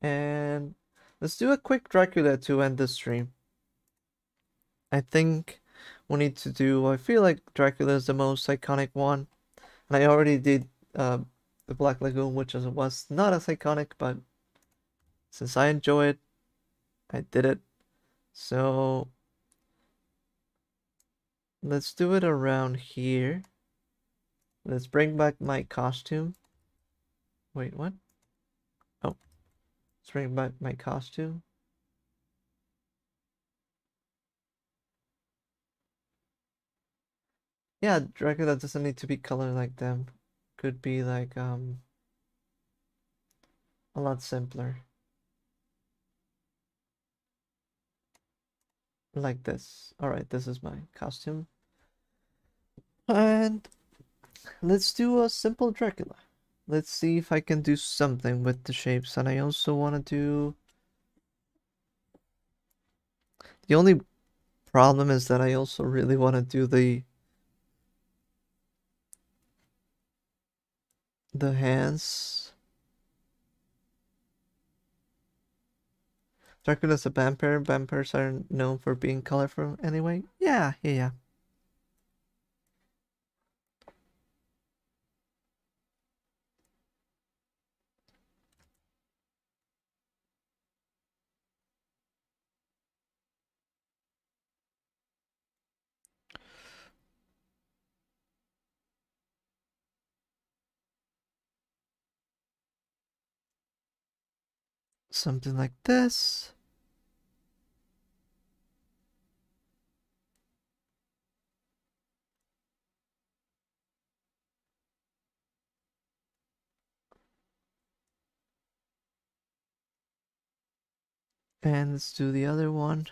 And let's do a quick Dracula to end the stream. I think we need to do, I feel like Dracula is the most iconic one. And I already did the Black Lagoon, which was not as iconic, but since I enjoy it, I did it. So let's do it around here. Let's bring back my costume. Wait, what? Oh, let's bring back my costume. Yeah, Dracula doesn't need to be colored like them. Could be like a lot simpler. Like this. All right, this is my costume. And let's do a simple Dracula. Let's see if I can do something with the shapes. And I also want to do... The only problem is that I also really want to do the hands. Dracula's a vampire. Vampires are known for being colorful anyway. Yeah. Something like this. And let's do the other one.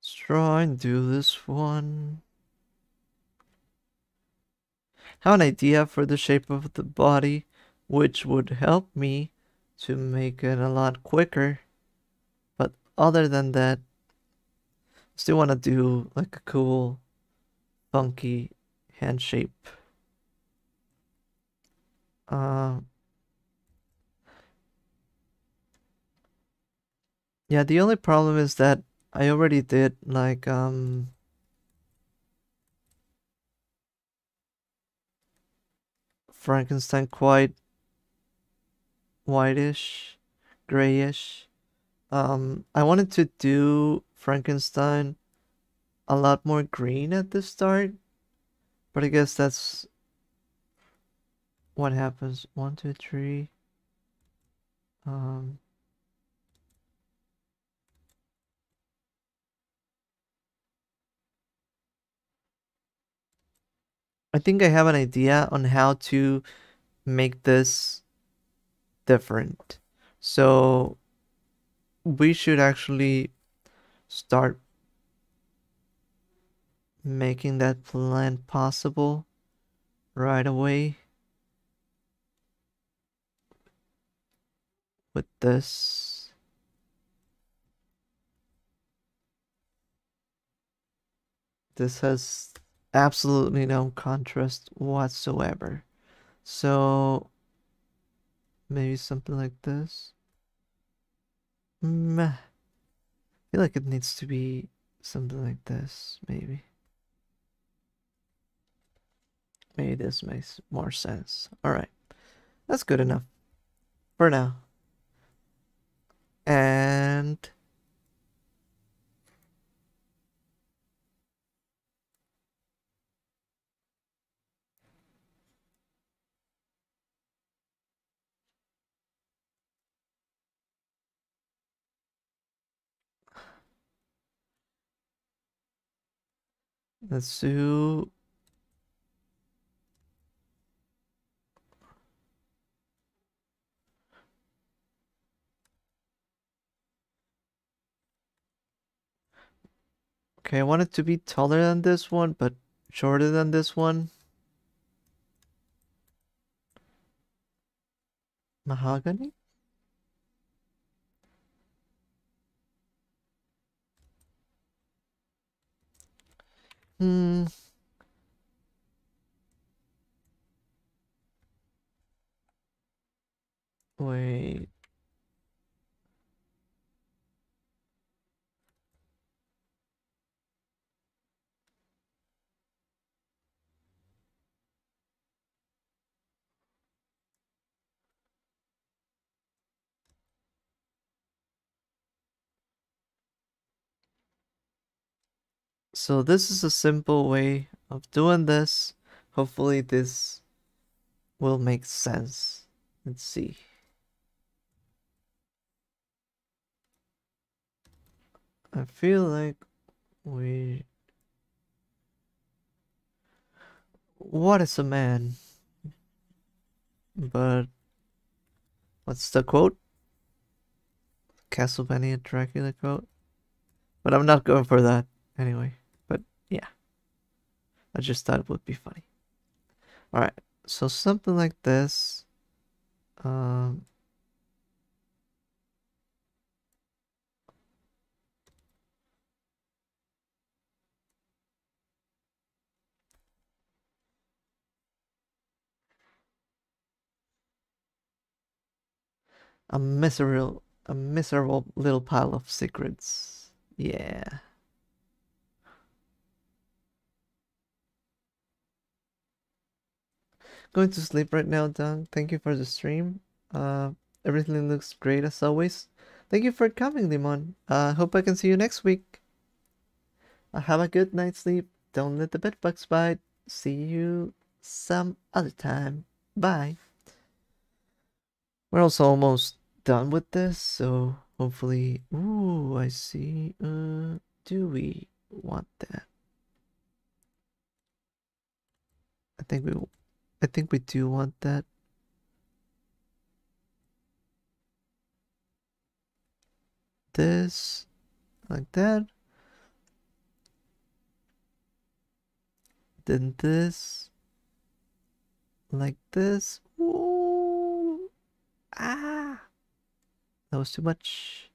Let's try and do this one. I have an idea for the shape of the body, which would help me to make it a lot quicker, but other than that, I still want to do like a cool, funky hand shape. Yeah, the only problem is that I already did like Frankenstein quite whitish, grayish. I wanted to do Frankenstein a lot more green at the start, but I guess that's what happens. 1, 2, 3. I think I have an idea on how to make this different. So we should actually start making that plan possible right away with this. This has absolutely no contrast whatsoever. So maybe something like this. I feel like it needs to be something like this, maybe. Maybe this makes more sense. Alright, that's good enough for now. And let's do okay, I want it to be taller than this one, but shorter than this one. Mahogany? Wait. So this is a simple way of doing this. Hopefully this will make sense. Let's see. I feel like we... What is a man? But what's the quote? Castlevania Dracula quote? But I'm not going for that anyway. Yeah, I just thought it would be funny. All right, so something like this. A miserable little pile of secrets. Yeah. Going to sleep right now, Don. Thank you for the stream. Everything looks great as always. Thank you for coming, Limon. Hope I can see you next week. Have a good night's sleep. Don't let the bed bugs bite. See you some other time. Bye. We're also almost done with this, so hopefully... Ooh, I see. Do we want that? I think we do want that. This, like that. Then this, like this. Ooh. Ah, that was too much.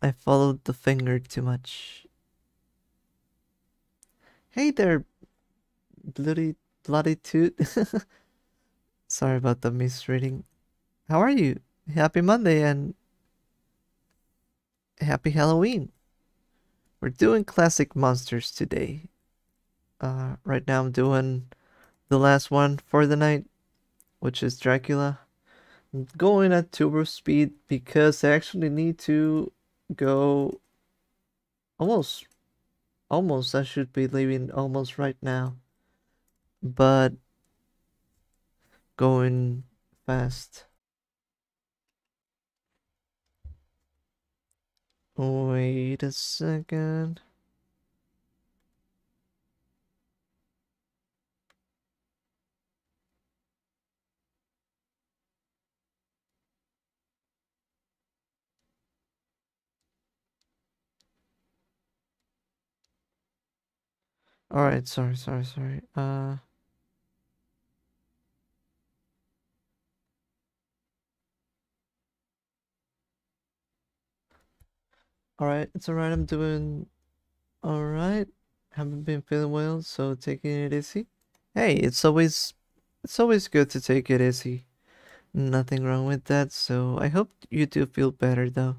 I followed the finger too much. Hey there, bloody toot. Sorry about the misreading. How are you? Happy Monday and happy Halloween. We're doing classic monsters today. Right now I'm doing the last one for the night, which is Dracula. I'm going at turbo speed because I actually need to go almost. I should be leaving almost right now, but going fast. Wait a second. All right, sorry. All right, it's all right. I'm doing all right. Haven't been feeling well, so taking it easy. Hey, it's always good to take it easy. Nothing wrong with that. So I hope you do feel better though.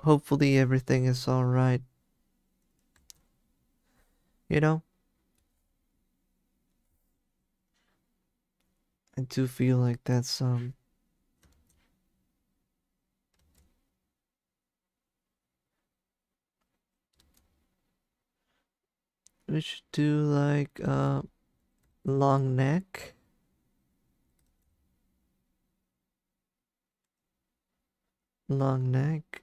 Hopefully everything is all right. You know, I do feel like that's we should do like long neck. Long neck.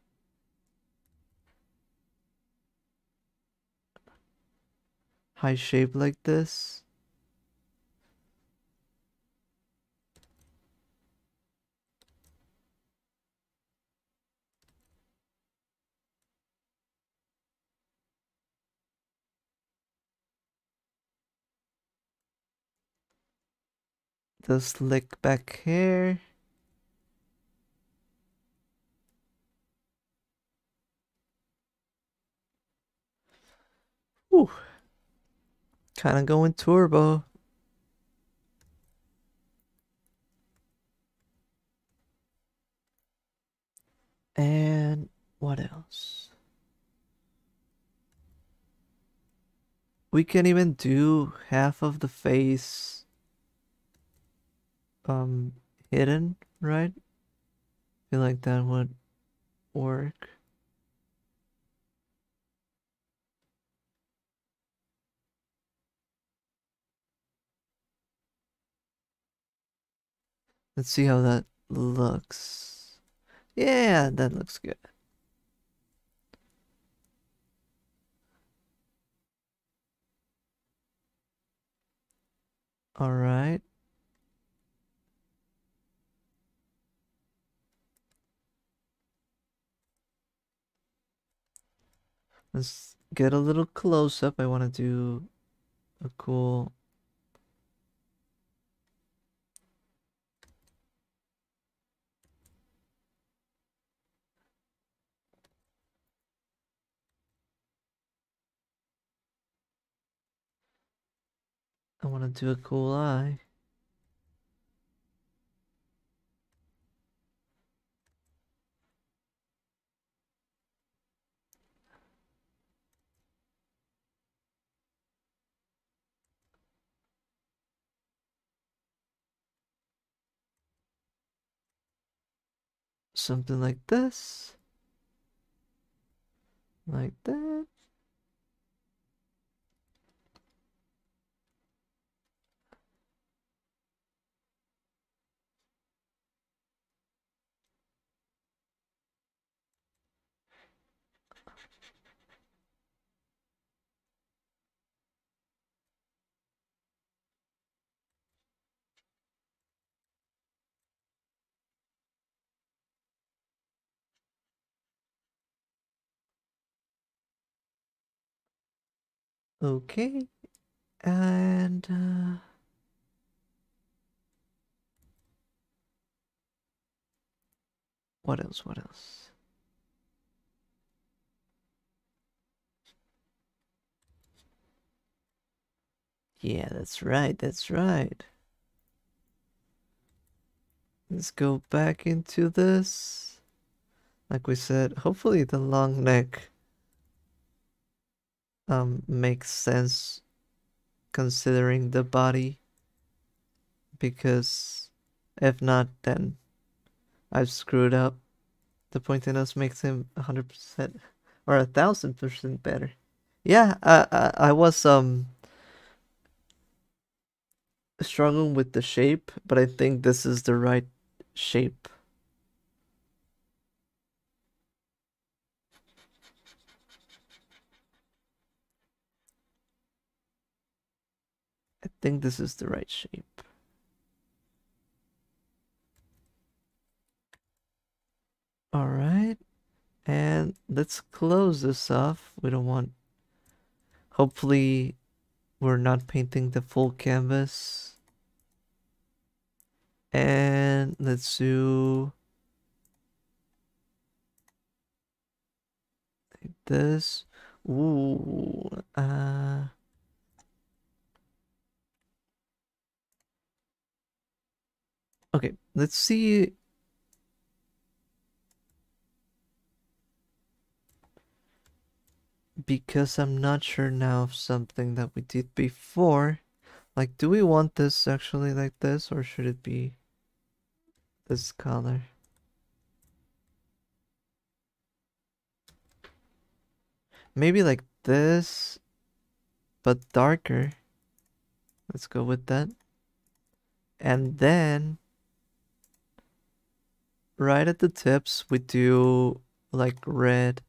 High shape like this. The slick back hair. Ooh. Kind of going turbo. And what else? We can even do half of the face hidden, right? I feel like that would work. Let's see how that looks. Yeah, that looks good. All right. Let's get a little close up. I want to do a cool... I want to do a cool eye. Something like this. Like that. Okay, and what else? What else? Yeah, that's right. That's right. Let's go back into this. Like we said, hopefully the long neck makes sense considering the body, because if not, then I've screwed up. The pointiness makes him 100% or 1000% better. Yeah, I was struggling with the shape, but I think this is the right shape. I think this is the right shape. All right, let's close this off. We don't want... Hopefully, we're not painting the full canvas. And let's do... like this. Ooh, okay, let's see. Because I'm not sure now of something that we did before. Like, do we want this actually like this, or should it be this color? Maybe like this, but darker. Let's go with that. And then, right at the tips, we do like red.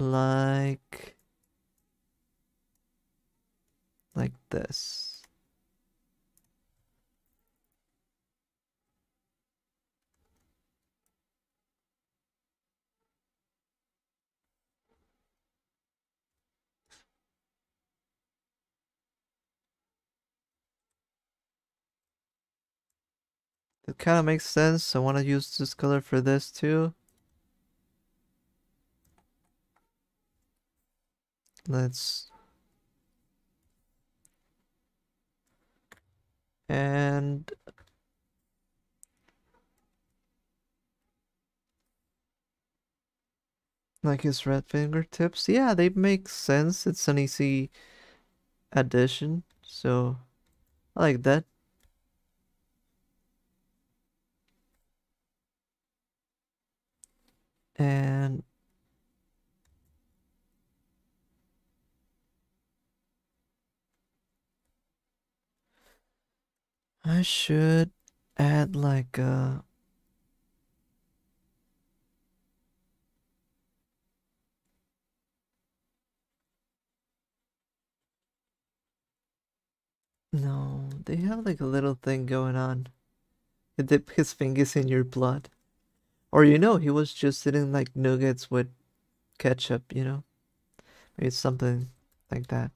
Like this. It kind of makes sense. I want to use this color for this too. Let's, and like his red fingertips. Yeah, they make sense. It's an easy addition, so I like that. And I should add like a no, they have like a little thing going on. He dipped his fingers in your blood. Or, you know, he was just eating like nuggets with ketchup, you know? Maybe it's something like that.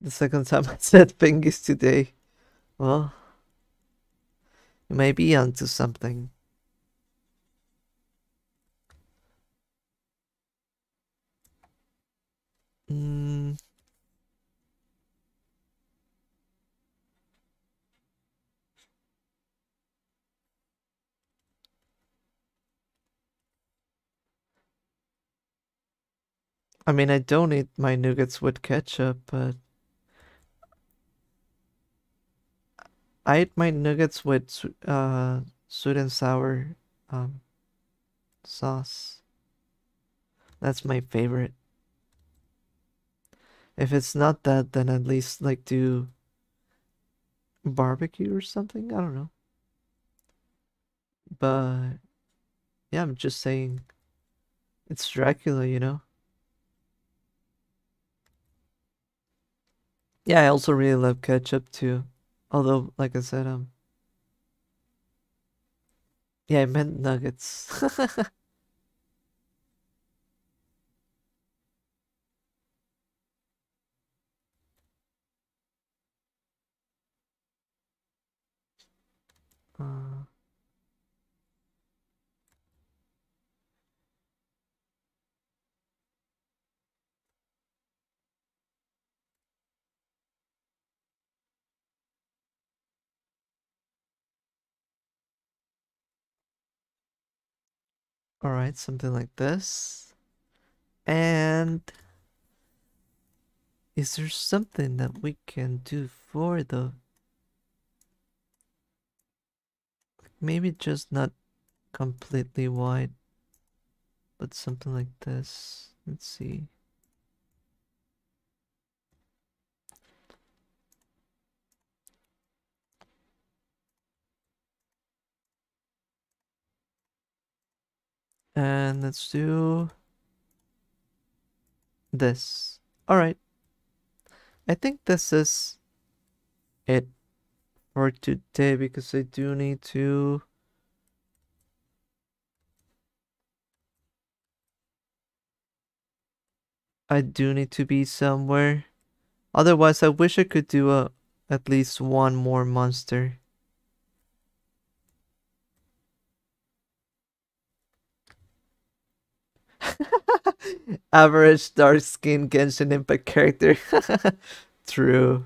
The second time I said fingers today. Well, you may be onto something. I mean, I don't eat my nuggets with ketchup, but I eat my nuggets with sweet and sour sauce. That's my favorite. If it's not that, then at least like do barbecue or something. I don't know. But yeah, I'm just saying, it's Dracula, you know? Yeah, I also really love ketchup too. Although, like I said, yeah, I meant nuggets. All right, something like this. And is there something that we can do for the, maybe just not completely white, but something like this. Let's see. And let's do this. Alright. I think this is it for today because I do need to be somewhere. Otherwise, I wish I could do at least one more monster. Average dark-skinned Genshin Impact character. True.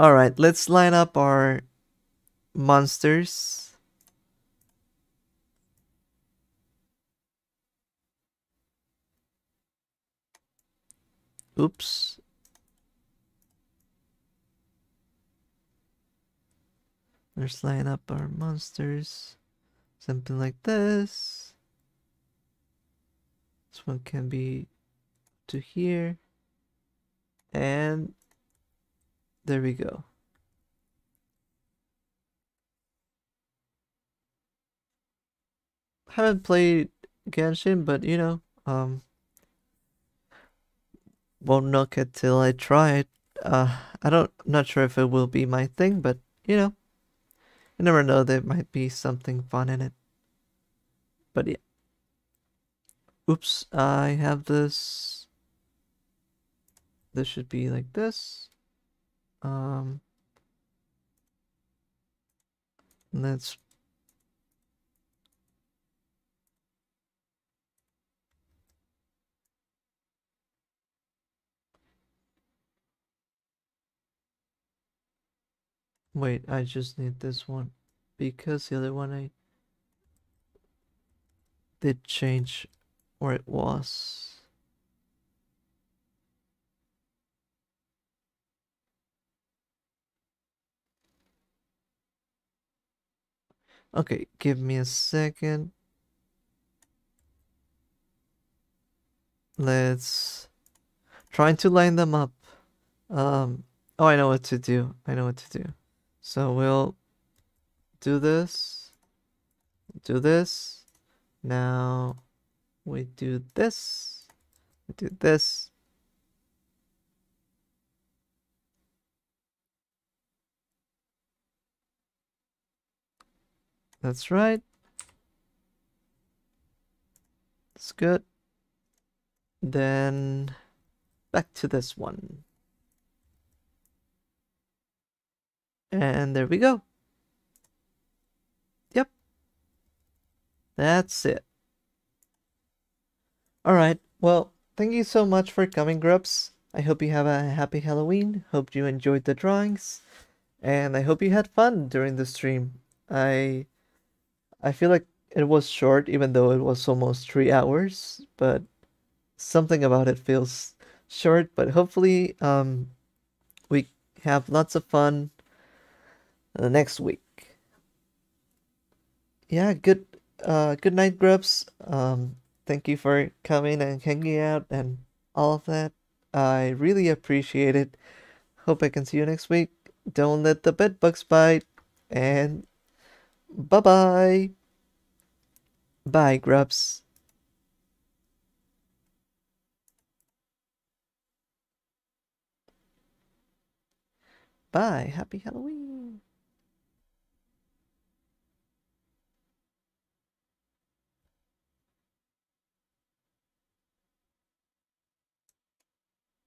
Alright, let's line up our monsters. Oops. Let's line up our monsters. Something like this. This one can be to here. And there we go. Haven't played Genshin, but you know, won't knock it till I try it. I'm not sure if it will be my thing, but you know, you never know, there might be something fun in it. But yeah. Oops, I have this. This should be like this. Let's. Wait, I just need this one because the other one I did change where it was. Okay, give me a second. Let's try to line them up. Oh, I know what to do. So we'll do this, now we do this, that's right, that's good, then back to this one. And there we go. Yep. That's it. Alright, well, thank you so much for coming, Grubs. I hope you have a happy Halloween. Hope you enjoyed the drawings. And I hope you had fun during the stream. I feel like it was short, even though it was almost 3 hours. But something about it feels short. But hopefully we have lots of fun the next week. Yeah, good night, Grubs. Thank you for coming and hanging out and all of that. I really appreciate it. Hope I can see you next week. Don't let the bed bugs bite. And bye-bye. Bye, Grubs. Bye. Happy Halloween.